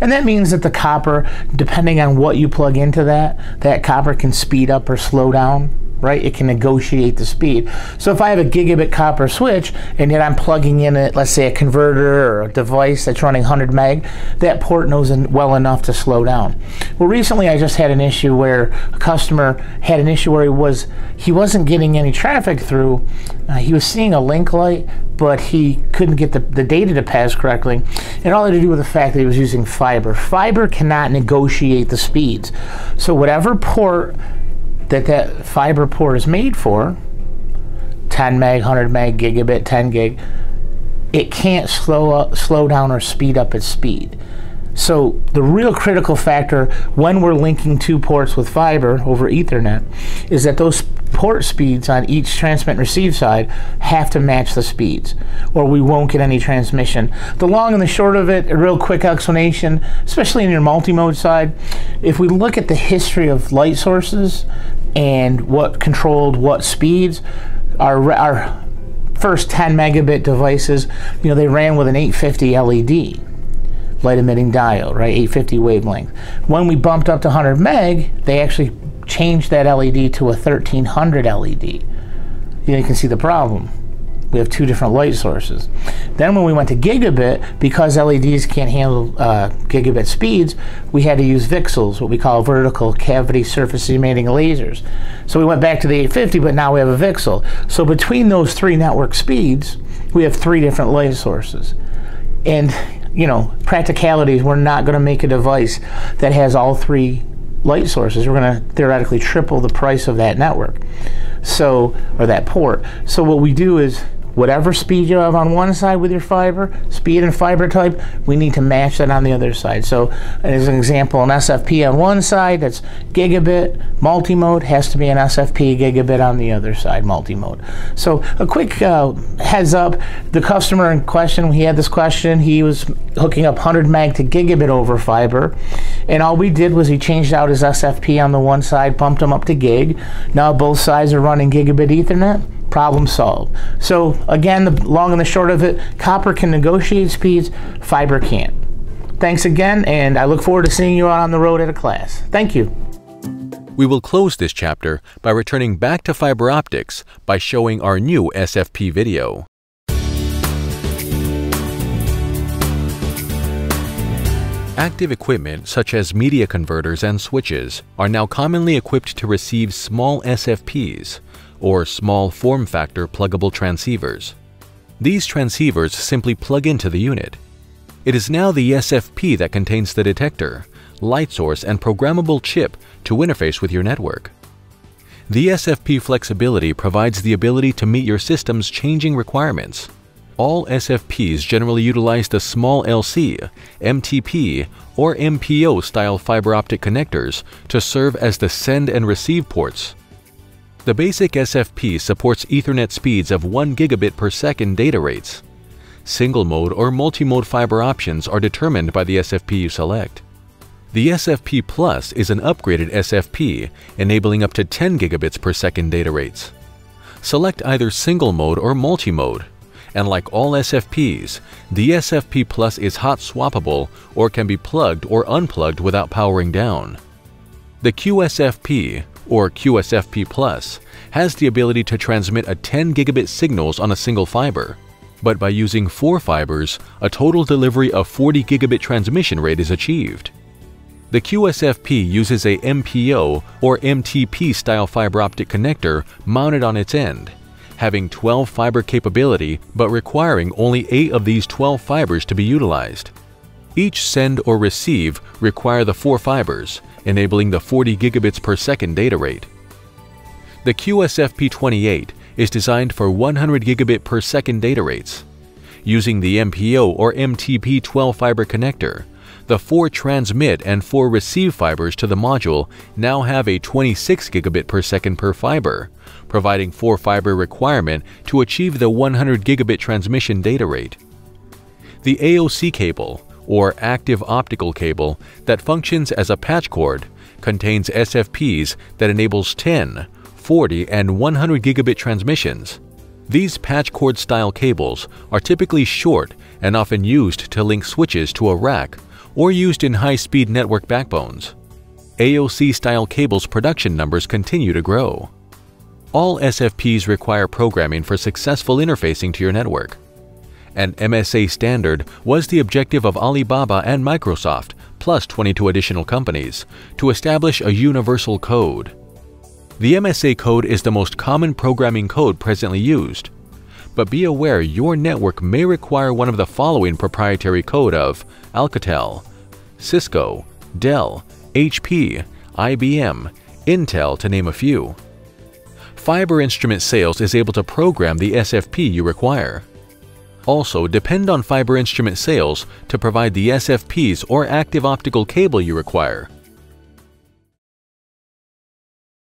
And that means that the copper, depending on what you plug into that, that copper can speed up or slow down. right? It can negotiate the speed. So if I have a gigabit copper switch and then I'm plugging in, let's say, a converter or a device that's running 100 meg, that port knows well enough to slow down. Well, recently I just had an issue where a customer had an issue where he wasn't getting any traffic through. He was seeing a link light, but he couldn't get the data to pass correctly. And it all had to do with the fact that he was using fiber. Fiber cannot negotiate the speeds. So whatever port that fiber port is made for, 10 meg, 100 meg, gigabit, 10 gig, it can't slow down or speed up its speed. So the real critical factor when we're linking two ports with fiber over Ethernet is that those port speeds on each transmit and receive side have to match the speeds, or we won't get any transmission. The long and the short of it, a real quick explanation, especially in your multi-mode side, if we look at the history of light sources and what controlled what speeds, our first 10 megabit devices, you know, they ran with an 850 LED. Light emitting diode, right? 850 wavelength. When we bumped up to 100 meg, they actually changed that LED to a 1300 LED. You can see the problem. We have two different light sources. Then when we went to gigabit, because LEDs can't handle gigabit speeds, we had to use VCSELs, what we call vertical cavity surface emitting lasers. So we went back to the 850, but now we have a VCSEL. So between those three network speeds, we have three different light sources. And you know, practicalities, we're not going to make a device that has all three light sources. We're going to theoretically triple the price of that network, so, or that port. So what we do is whatever speed you have on one side with your fiber, speed and fiber type, we need to match that on the other side. So as an example, an SFP on one side that's gigabit multi-mode has to be an SFP gigabit on the other side multi-mode. So a quick heads up, the customer in question, he had this question, he was hooking up 100 meg to gigabit over fiber, and all we did was he changed out his SFP on the one side, bumped him up to gig. Now both sides are running gigabit Ethernet. Problem solved. So again, the long and the short of it, copper can negotiate speeds, fiber can't. Thanks again, and I look forward to seeing you out on the road at a class. Thank you. We will close this chapter by returning back to fiber optics by showing our new SFP video. Active equipment such as media converters and switches are now commonly equipped to receive small SFPs, or small form factor pluggable transceivers. These transceivers simply plug into the unit. It is now the SFP that contains the detector, light source, and programmable chip to interface with your network. The SFP flexibility provides the ability to meet your system's changing requirements. All SFPs generally utilize the small LC, MTP, or MPO style fiber optic connectors to serve as the send and receive ports. The basic SFP supports Ethernet speeds of 1 gigabit per second data rates. Single-mode or multi-mode fiber options are determined by the SFP you select. The SFP Plus is an upgraded SFP, enabling up to 10 gigabits per second data rates. Select either single-mode or multi-mode, and like all SFPs, the SFP Plus is hot swappable or can be plugged or unplugged without powering down. The QSFP, or QSFP Plus, has the ability to transmit a 10 gigabit signals on a single fiber, but by using 4 fibers, a total delivery of 40 gigabit transmission rate is achieved. The QSFP uses a MPO or MTP style fiber optic connector mounted on its end, having 12 fiber capability but requiring only 8 of these 12 fibers to be utilized. Each send or receive require the 4 fibers, enabling the 40 gigabits per second data rate. The QSFP28 is designed for 100 gigabit per second data rates. Using the MPO or MTP 12 fiber connector, the 4 transmit and 4 receive fibers to the module now have a 26 gigabit per second per fiber, providing 4 fiber requirement to achieve the 100 gigabit transmission data rate. The AOC cable, or active optical cable, that functions as a patch cord, contains SFPs that enables 10, 40, and 100 gigabit transmissions. These patch cord style cables are typically short and often used to link switches to a rack or used in high-speed network backbones. AOC style cables production numbers continue to grow. All SFPs require programming for successful interfacing to your network. An MSA standard was the objective of Alibaba and Microsoft, plus 22 additional companies, to establish a universal code. The MSA code is the most common programming code presently used. But be aware your network may require one of the following proprietary code of Alcatel, Cisco, Dell, HP, IBM, Intel, to name a few. Fiber Instrument Sales is able to program the SFP you require. Also, depend on Fiber Instrument Sales to provide the SFPs or active optical cable you require.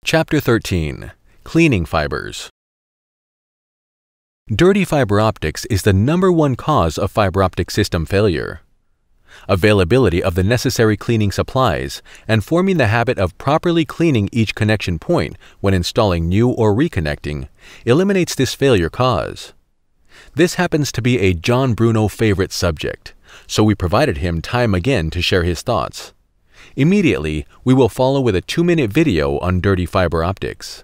Chapter 13: Cleaning Fibers. Dirty fiber optics is the #1 cause of fiber optic system failure. Availability of the necessary cleaning supplies and forming the habit of properly cleaning each connection point when installing new or reconnecting eliminates this failure cause. This happens to be a John Bruno favorite subject, so we provided him time again to share his thoughts. Immediately, we will follow with a 2-minute video on dirty fiber optics.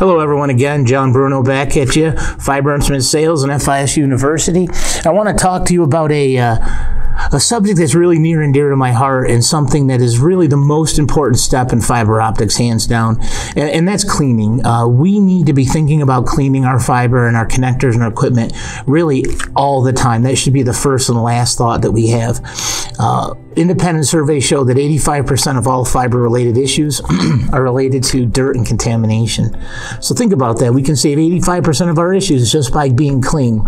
Hello everyone, again, John Bruno back at you, Fiber Instrument Sales and FIS University. I want to talk to you about a subject that's really near and dear to my heart and something that is really the most important step in fiber optics, hands down, and that's cleaning. We need to be thinking about cleaning our fiber and our connectors and our equipment really all the time. That should be the first and last thought that we have. Independent surveys show that 85% of all fiber-related issues are related to dirt and contamination. So think about that. We can save 85% of our issues just by being clean.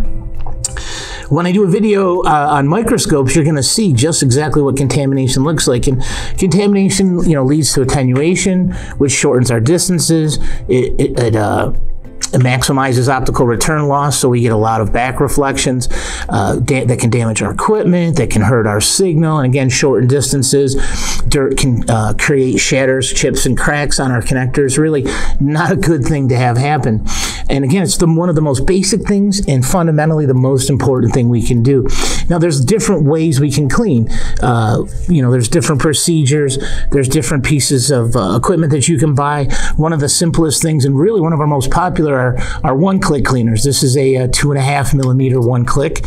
When I do a video on microscopes, you're going to see just exactly what contamination looks like. And contamination, leads to attenuation, which shortens our distances. It maximizes optical return loss, so we get a lot of back reflections that can damage our equipment, that can hurt our signal, and again, shorten distances. Dirt can create shatters, chips, and cracks on our connectors. Really not a good thing to have happen. And again, it's one of the most basic things and fundamentally the most important thing we can do. Now, there's different ways we can clean. There's different procedures. There's different pieces of equipment that you can buy. One of the simplest things and really one of our most popular are one-click cleaners. This is a 2.5 millimeter one-click.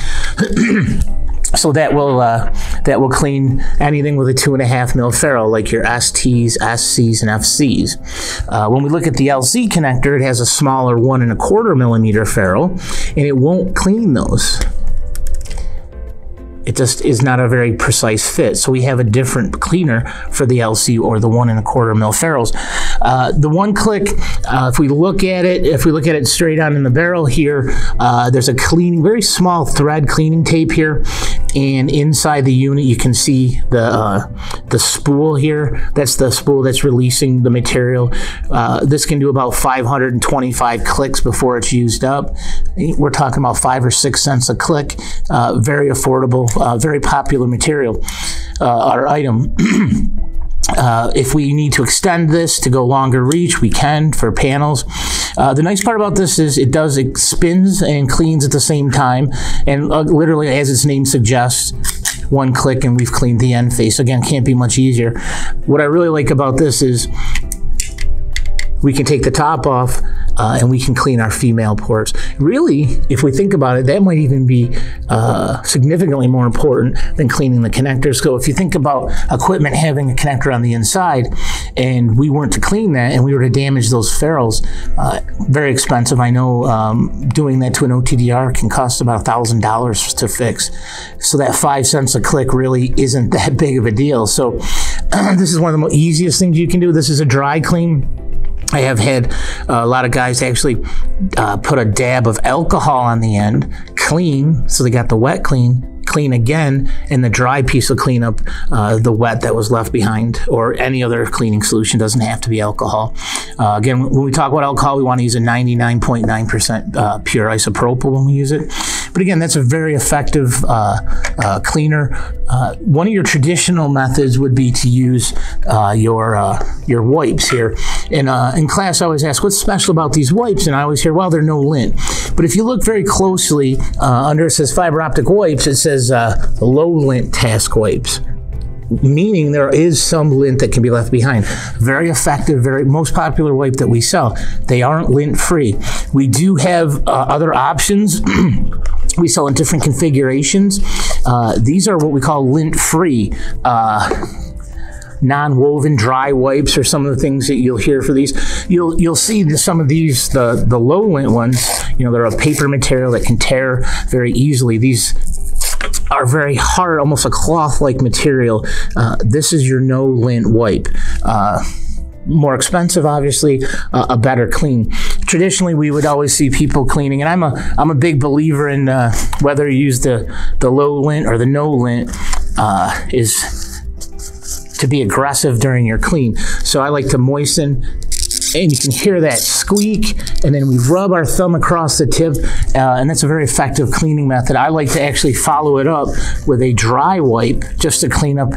So that will clean anything with a 2.5 mil ferrule, like your STs, SCs, and FCs. When we look at the LC connector, it has a smaller 1.25 millimeter ferrule, and it won't clean those. It just is not a very precise fit. So we have a different cleaner for the LC or the 1.25 mil ferrules. The one click, if we look at it straight on in the barrel here, there's a very small thread cleaning tape here. And inside the unit, you can see the spool here. That's the spool that's releasing the material. This can do about 525 clicks before it's used up. We're talking about 5 or 6 cents a click. Very affordable, very popular material or item. If we need to extend this to go longer reach, we can for panels. The nice part about this is it spins and cleans at the same time, and literally, as its name suggests, one click and we've cleaned the end face. Again, can't be much easier. What I really like about this is we can take the top off and we can clean our female ports. Really, if we think about it, that might even be significantly more important than cleaning the connectors. So if you think about equipment having a connector on the inside and we weren't to clean that and we were to damage those ferrules, very expensive. I know doing that to an OTDR can cost about $1,000 to fix. So that 5 cents a click really isn't that big of a deal. So this is one of the easiest things you can do. This is a dry clean. I have had a lot of guys actually put a dab of alcohol on the end, clean, so they got the wet clean, clean again, and the dry piece will clean up the wet that was left behind, or any other cleaning solution. Doesn't have to be alcohol. Again, when we talk about alcohol, we want to use a 99.9% pure isopropyl when we use it. But again, that's a very effective cleaner. One of your traditional methods would be to use your wipes here. And in class, I always ask, what's special about these wipes? And I always hear, well, they're no lint. But if you look very closely, under it says fiber optic wipes, it says low lint task wipes, meaning there is some lint that can be left behind. Very effective, most popular wipe that we sell. They aren't lint free. We do have other options. We sell in different configurations. These are what we call lint free. Non-woven dry wipes are some of the things that you'll hear for these. You'll see some of these, the low lint ones, you know, they're a paper material that can tear very easily. These are very hard, almost a cloth-like material. This is your no lint wipe. More expensive, obviously, a better clean. Traditionally, we would always see people cleaning, and I'm a big believer in whether you use the low lint or the no lint is to be aggressive during your clean. So I like to moisten, and you can hear that squeak, and then we rub our thumb across the tip, and that's a very effective cleaning method. I like to actually follow it up with a dry wipe just to clean up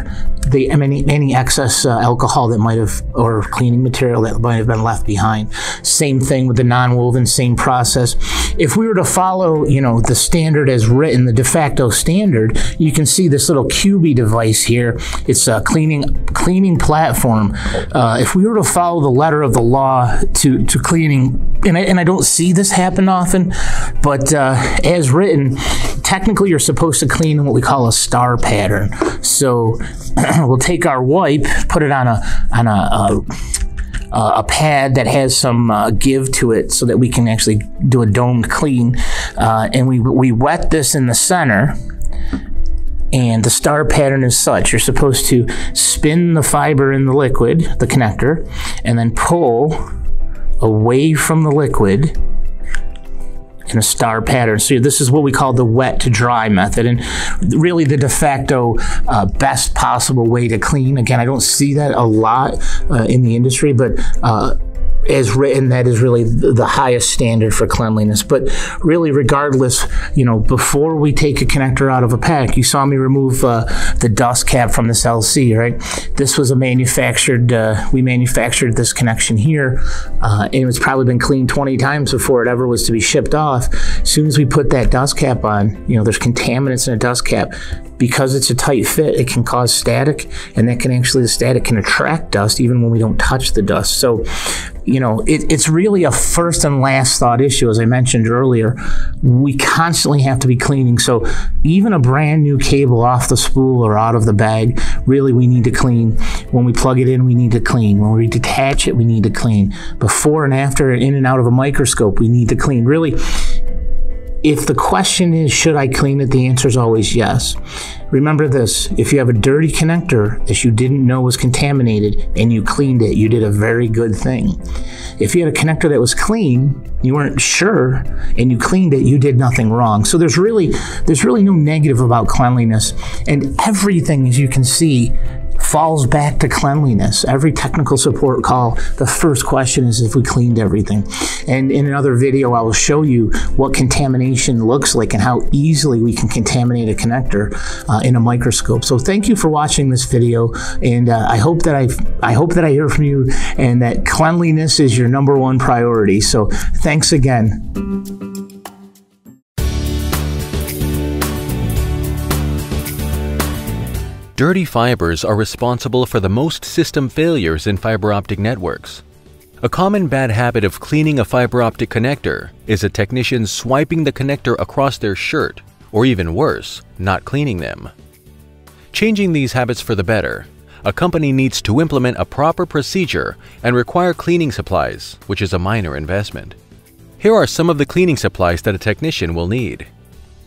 the any excess alcohol that might have, or cleaning material that might have been left behind. Same thing with the non-woven, same process. If we were to follow, you know, the standard as written, the de facto standard, you can see this little QB device here. It's a cleaning platform. If we were to follow the letter of the law to cleaning, and I don't see this happen often, but as written, technically you're supposed to clean in what we call a star pattern. So we'll take our wipe, put it on a pad that has some give to it so that we can actually do a domed clean, and we wet this in the center, and the star pattern is such. You're supposed to spin the fiber in the liquid, the connector, and then pull away from the liquid in a star pattern. So this is what we call the wet to dry method, and really the de facto best possible way to clean. Again, I don't see that a lot in the industry, but as written, that is really the highest standard for cleanliness. But really, regardless, you know, before we take a connector out of a pack, you saw me remove the dust cap from this LC, right? This was a manufactured, we manufactured this connection here, and it's probably been cleaned 20 times before it ever was to be shipped off. As soon as we put that dust cap on, you know, there's contaminants in a dust cap. Because it's a tight fit, it can cause static, and that can actually, the static can attract dust even when we don't touch the dust. So, you know, it's really a first and last thought issue. As I mentioned earlier, we constantly have to be cleaning. So even a brand new cable off the spool or out of the bag, really we need to clean. When we plug it in, we need to clean. When we detach it, we need to clean. Before and after, in and out of a microscope, we need to clean. Really, if the question is, should I clean it? The answer is always yes. Remember this, if you have a dirty connector that you didn't know was contaminated and you cleaned it, you did a very good thing. If you had a connector that was clean, you weren't sure, and you cleaned it, you did nothing wrong. So there's really no negative about cleanliness, and everything, as you can see, falls back to cleanliness. Every technical support call, the first question is if we cleaned everything. And in another video, I will show you what contamination looks like and how easily we can contaminate a connector in a microscope. So thank you for watching this video, and I hope that I hear from you, and that cleanliness is your number one priority. So thanks again. Dirty fibers are responsible for the most system failures in fiber optic networks. A common bad habit of cleaning a fiber optic connector is a technician swiping the connector across their shirt, or even worse, not cleaning them. Changing these habits for the better, a company needs to implement a proper procedure and require cleaning supplies, which is a minor investment. Here are some of the cleaning supplies that a technician will need.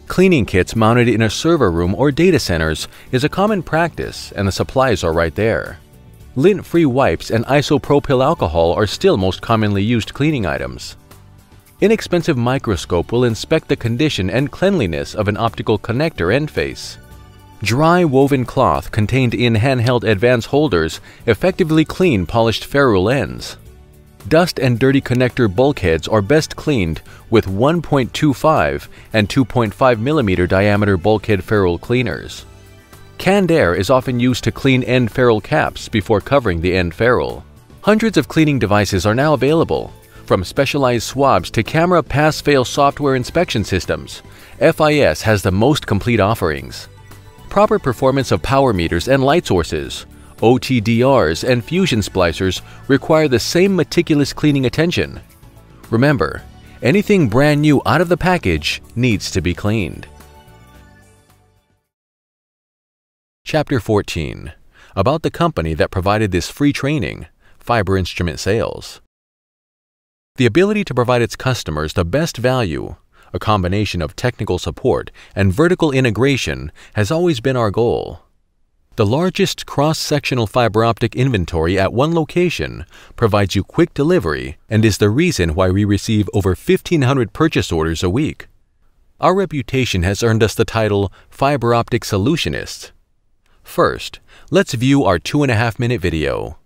Cleaning kits mounted in a server room or data centers is a common practice, and the supplies are right there. Lint-free wipes and isopropyl alcohol are still most commonly used cleaning items. Inexpensive microscope will inspect the condition and cleanliness of an optical connector end face. Dry woven cloth contained in handheld advance holders effectively clean polished ferrule ends. Dust and dirty connector bulkheads are best cleaned with 1.25 and 2.5 mm diameter bulkhead ferrule cleaners. Canned air is often used to clean end ferrule caps before covering the end ferrule. Hundreds of cleaning devices are now available, from specialized swabs to camera pass-fail software inspection systems. FIS has the most complete offerings. Proper performance of power meters and light sources, OTDRs and fusion splicers require the same meticulous cleaning attention. Remember, anything brand new out of the package needs to be cleaned. Chapter 14. About the company that provided this free training, Fiber Instrument Sales. The ability to provide its customers the best value, a combination of technical support and vertical integration, has always been our goal. The largest cross-sectional fiber optic inventory at one location provides you quick delivery and is the reason why we receive over 1,500 purchase orders a week. Our reputation has earned us the title Fiber Optic Solutionists. First, let's view our 2.5-minute video.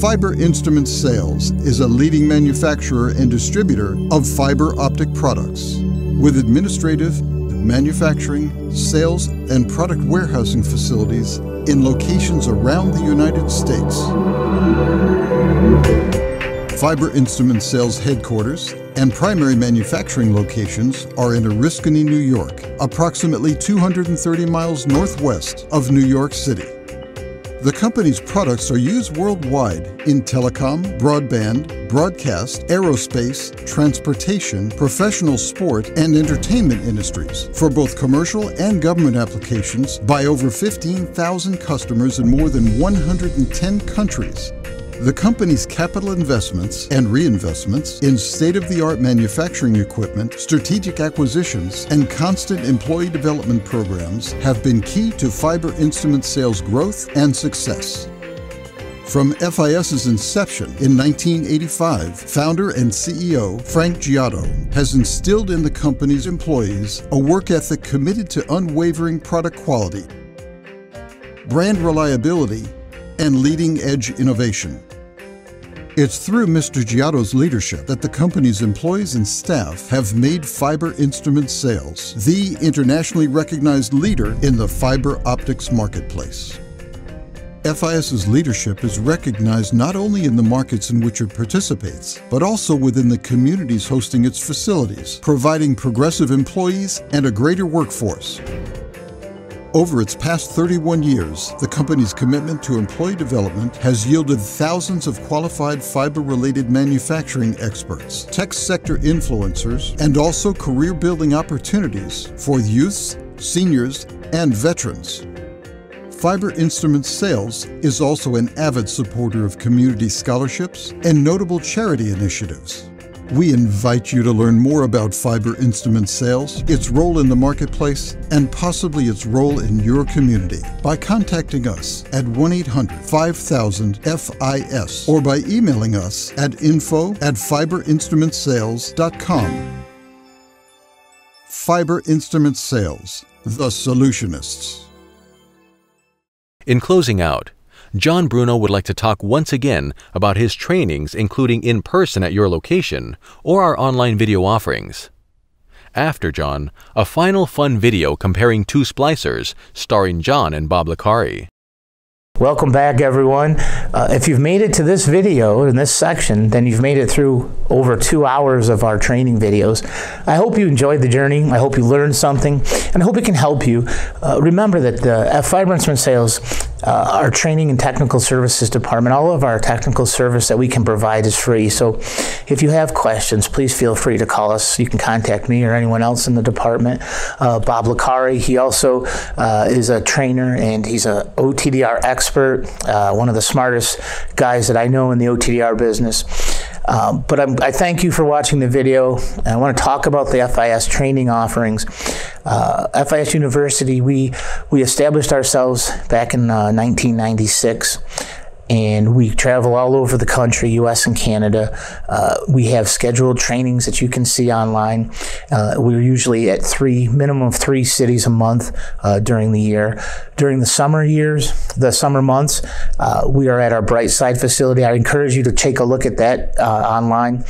Fiber Instrument Sales is a leading manufacturer and distributor of fiber optic products, with administrative, manufacturing, sales, and product warehousing facilities in locations around the United States. Fiber Instrument Sales headquarters and primary manufacturing locations are in Oriskany, New York, approximately 230 miles northwest of New York City. The company's products are used worldwide in telecom, broadband, broadcast, aerospace, transportation, professional sport, and entertainment industries for both commercial and government applications by over 15,000 customers in more than 110 countries. The company's capital investments and reinvestments in state-of-the-art manufacturing equipment, strategic acquisitions, and constant employee development programs have been key to Fiber Instrument Sales' growth and success. From FIS's inception in 1985, founder and CEO Frank Giotto has instilled in the company's employees a work ethic committed to unwavering product quality, brand reliability, and leading-edge innovation. It's through Mr. Giotto's leadership that the company's employees and staff have made Fiber Instrument Sales the internationally recognized leader in the fiber optics marketplace. FIS's leadership is recognized not only in the markets in which it participates, but also within the communities hosting its facilities, providing progressive employees and a greater workforce. Over its past 31 years, the company's commitment to employee development has yielded thousands of qualified fiber-related manufacturing experts, tech sector influencers, and also career-building opportunities for youths, seniors, and veterans. Fiber Instrument Sales is also an avid supporter of community scholarships and notable charity initiatives. We invite you to learn more about Fiber Instrument Sales, its role in the marketplace, and possibly its role in your community by contacting us at 1-800-5000-FIS or by emailing us at info@fiberinstrumentsales.com. Fiber Instrument Sales, the Solutionists. In closing out, John Bruno would like to talk once again about his trainings, including in person at your location or our online video offerings. After John, a final fun video comparing two splicers starring John and Bob Licari. Welcome back, everyone. If you've made it to this video, in this section, then you've made it through over 2 hours of our training videos. I hope you enjoyed the journey. I hope you learned something, and I hope it can help you. Remember that Fiber Instrument Sales, our training and technical services department, all of our technical service that we can provide is free. So if you have questions, please feel free to call us. You can contact me or anyone else in the department. Bob Licari, he also is a trainer, and he's an OTDR expert. One of the smartest guys that I know in the OTDR business. But I thank you for watching the video. And I want to talk about the FIS training offerings. FIS University, we established ourselves back in 1996. And we travel all over the country, US and Canada. We have scheduled trainings that you can see online. We're usually at minimum of three cities a month during the year. During the summer years, we are at our Brightside facility. I encourage you to take a look at that online.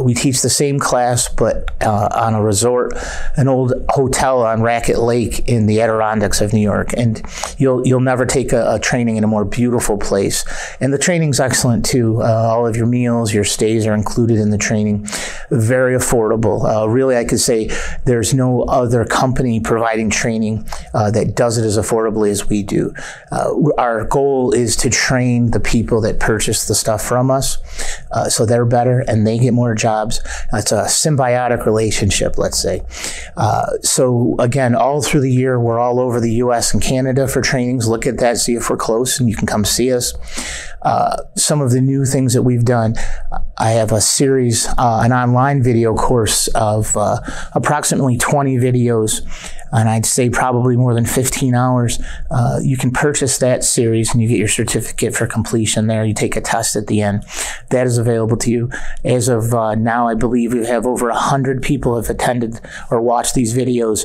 We teach the same class, but on a resort, an old hotel on Racket Lake in the Adirondacks of New York. And you'll never take a training in a more beautiful place. And the training's excellent too. All of your meals, your stays are included in the training. Very affordable. Really, I could say there's no other company providing training that does it as affordably as we do. Our goal is to train the people that purchase the stuff from us so they're better and they get more jobs. It's a symbiotic relationship, let's say. So again, all through the year, we're all over the US and Canada for trainings. Look at that, see if we're close, and you can come see us. Some of the new things that we've done, I have a series, an online video course of approximately 20 videos, and I'd say probably more than 15 hours. You can purchase that series and you get your certificate for completion there. You take a test at the end. That is available to you. As of now, I believe we have over 100 people have attended or watched these videos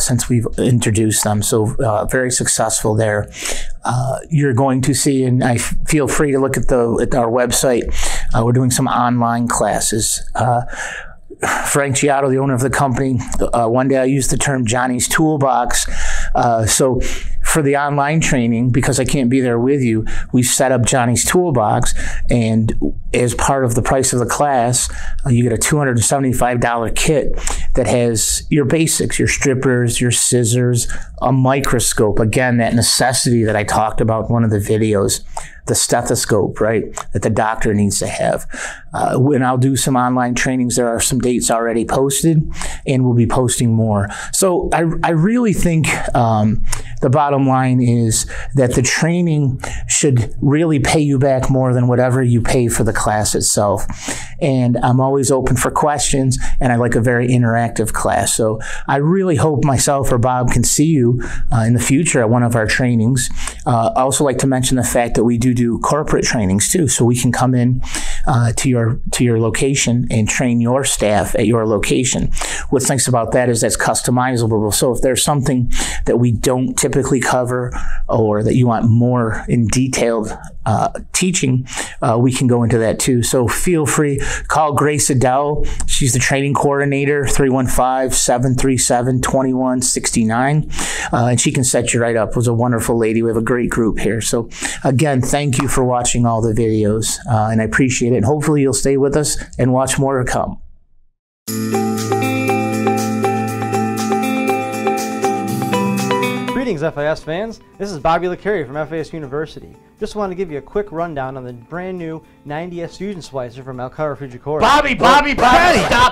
since we've introduced them. So very successful there. You're going to see, and I feel free to look at our website. We're doing some online classes. Frank Giotto, the owner of the company, one day I used the term Johnny's Toolbox. So for the online training, because I can't be there with you, we set up Johnny's Toolbox, and as part of the price of the class, you get a $275 kit that has your basics, your strippers, your scissors, a microscope, again, that necessity that I talked about in one of the videos, the stethoscope, right, that the doctor needs to have. When I'll do some online trainings, there are some dates already posted, and we'll be posting more. So I really think the bottom line is that the training should really pay you back more than whatever you pay for the class itself. And I'm always open for questions, and I like a very interactive class. So I really hope myself or Bob can see you in the future at one of our trainings. I also like to mention the fact that we do corporate trainings too, so we can come in to your location and train your staff at your location. What's nice about that is that's customizable. So if there's something that we don't typically cover or that you want more in detailed teaching, we can go into that too. So feel free, call Grace Adele. She's the training coordinator, 315-737-2169, and she can set you right up. It was a wonderful lady. We have a great group here. So again, thank you for watching all the videos, and I appreciate it. And hopefully you'll stay with us and watch more to come. Greetings FIS fans, this is Bobby Licari from FIS University. Just wanted to give you a quick rundown on the brand new 90S fusion splicer from Alcoa Fujikura. Bobby,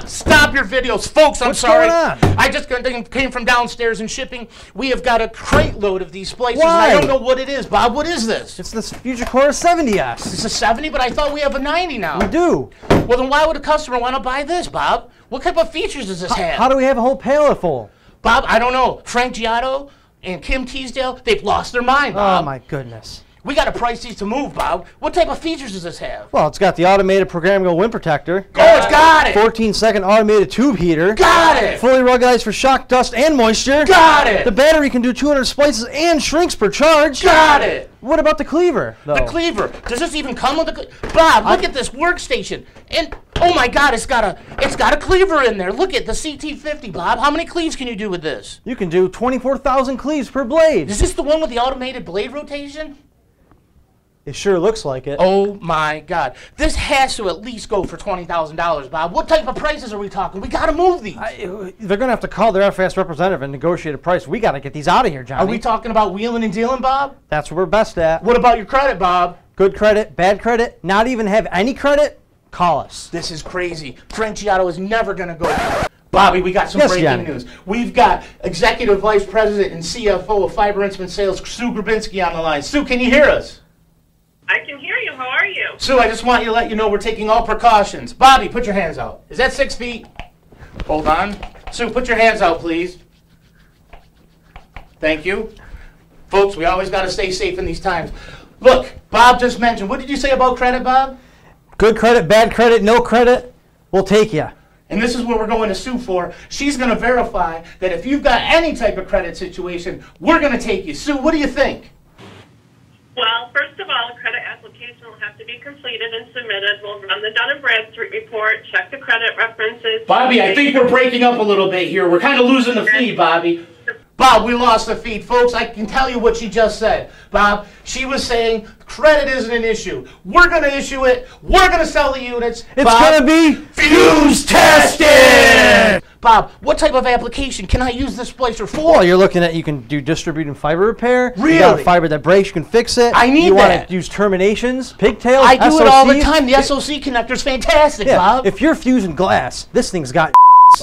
stop your videos. Folks, I'm sorry. What's going on? I just came from downstairs in shipping. We have got a crate load of these splicers. Why? I don't know what it is. Bob, what is this? It's this Fujikura 70S. It's a 70, but I thought we have a 90 now. We do. Well, then why would a customer want to buy this, Bob? What type of features does this have? How do we have a whole pallet full? Bob, I don't know. Frank Giotto and Kim Teasdale, they've lost their mind, Bob. Oh, my goodness. We got to price these to move, Bob. What type of features does this have? Well, it's got the automated programmable wind protector. Oh, it's got it! 14-second automated tube heater. Got it! Fully ruggedized for shock, dust, and moisture. Got it! The battery can do 200 splices and shrinks per charge. Got it! What about the cleaver, though? The cleaver. Does this even come with the... Bob, look at this workstation. And, oh, my God, it's got a cleaver in there. Look at the CT-50, Bob. How many cleaves can you do with this? You can do 24,000 cleaves per blade. Is this the one with the automated blade rotation? It sure looks like it. Oh, my God. This has to at least go for $20,000, Bob. What type of prices are we talking? We got to move these. They're going to have to call their FIS representative and negotiate a price. We got to get these out of here, Johnny. Are we talking about wheeling and dealing, Bob? That's what we're best at. What about your credit, Bob? Good credit, bad credit, not even have any credit? Call us. This is crazy. Frank Giotto is never going to go. Bobby, we got some breaking news. We've got Executive Vice President and CFO of Fiber Instrument Sales, Sue Grabinski, on the line. Sue, can you hear us? I can hear you. How are you? Sue, I just want you to let you know we're taking all precautions. Bobby, put your hands out. Is that 6 feet? Hold on. Sue, put your hands out, please. Thank you. Folks, we always got to stay safe in these times. Look, Bob just mentioned, what did you say about credit, Bob? Good credit, bad credit, no credit, we'll take you. And this is what we're going to Sue for. She's going to verify that if you've got any type of credit situation, we're going to take you. Sue, what do you think? Well, first of all, a credit application will have to be completed and submitted. We'll run the Dun & Bradstreet report, check the credit references. Bobby, I think we're breaking up a little bit here. We're kind of losing the feed, Bobby. Bob, we lost the feed. Folks, I can tell you what she just said. Bob, she was saying credit isn't an issue. We're going to issue it. We're going to sell the units. It's going to be fuse tested. Bob, what type of application can I use this splicer for? Well, you're looking at, you can do distributing fiber repair. Really? You got a fiber that breaks, you can fix it. I need that. You want to use terminations, pigtails, I do SOCs. It all the time. The SOC connector's fantastic, yeah. Bob. If you're fusing glass, this thing's got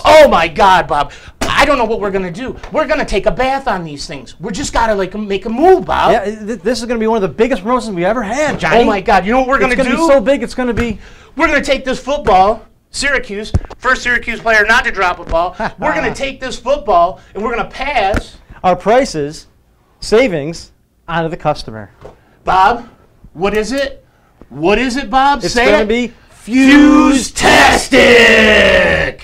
Oh my God, Bob. I don't know what we're going to do. We're going to take a bath on these things. We're just got to like make a move, Bob. Yeah, this is going to be one of the biggest promotions we ever had, Johnny. Oh my God. You know what we're going to do? It's going to be so big, it's going to be... We're going to take this football, Syracuse, first Syracuse player not to drop a ball. We're going to take this football and we're going to pass... Our prices, savings, onto the customer. Bob, what is it? What is it, Bob? It's going to be... Fuse-tastic!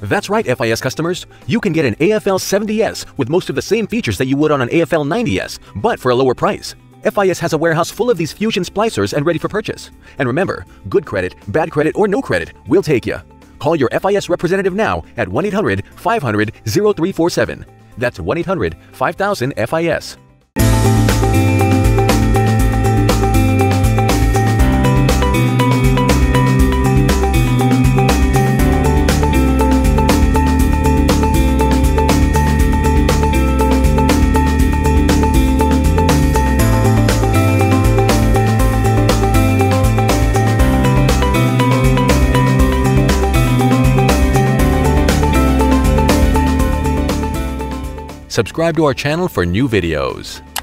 That's right, FIS customers. You can get an AFL-70S with most of the same features that you would on an AFL-90S, but for a lower price. FIS has a warehouse full of these fusion splicers and ready for purchase. And remember, good credit, bad credit, or no credit, we'll take you. Call your FIS representative now at 1-800-500-0347. That's 1-800-5000-FIS. Subscribe to our channel for new videos.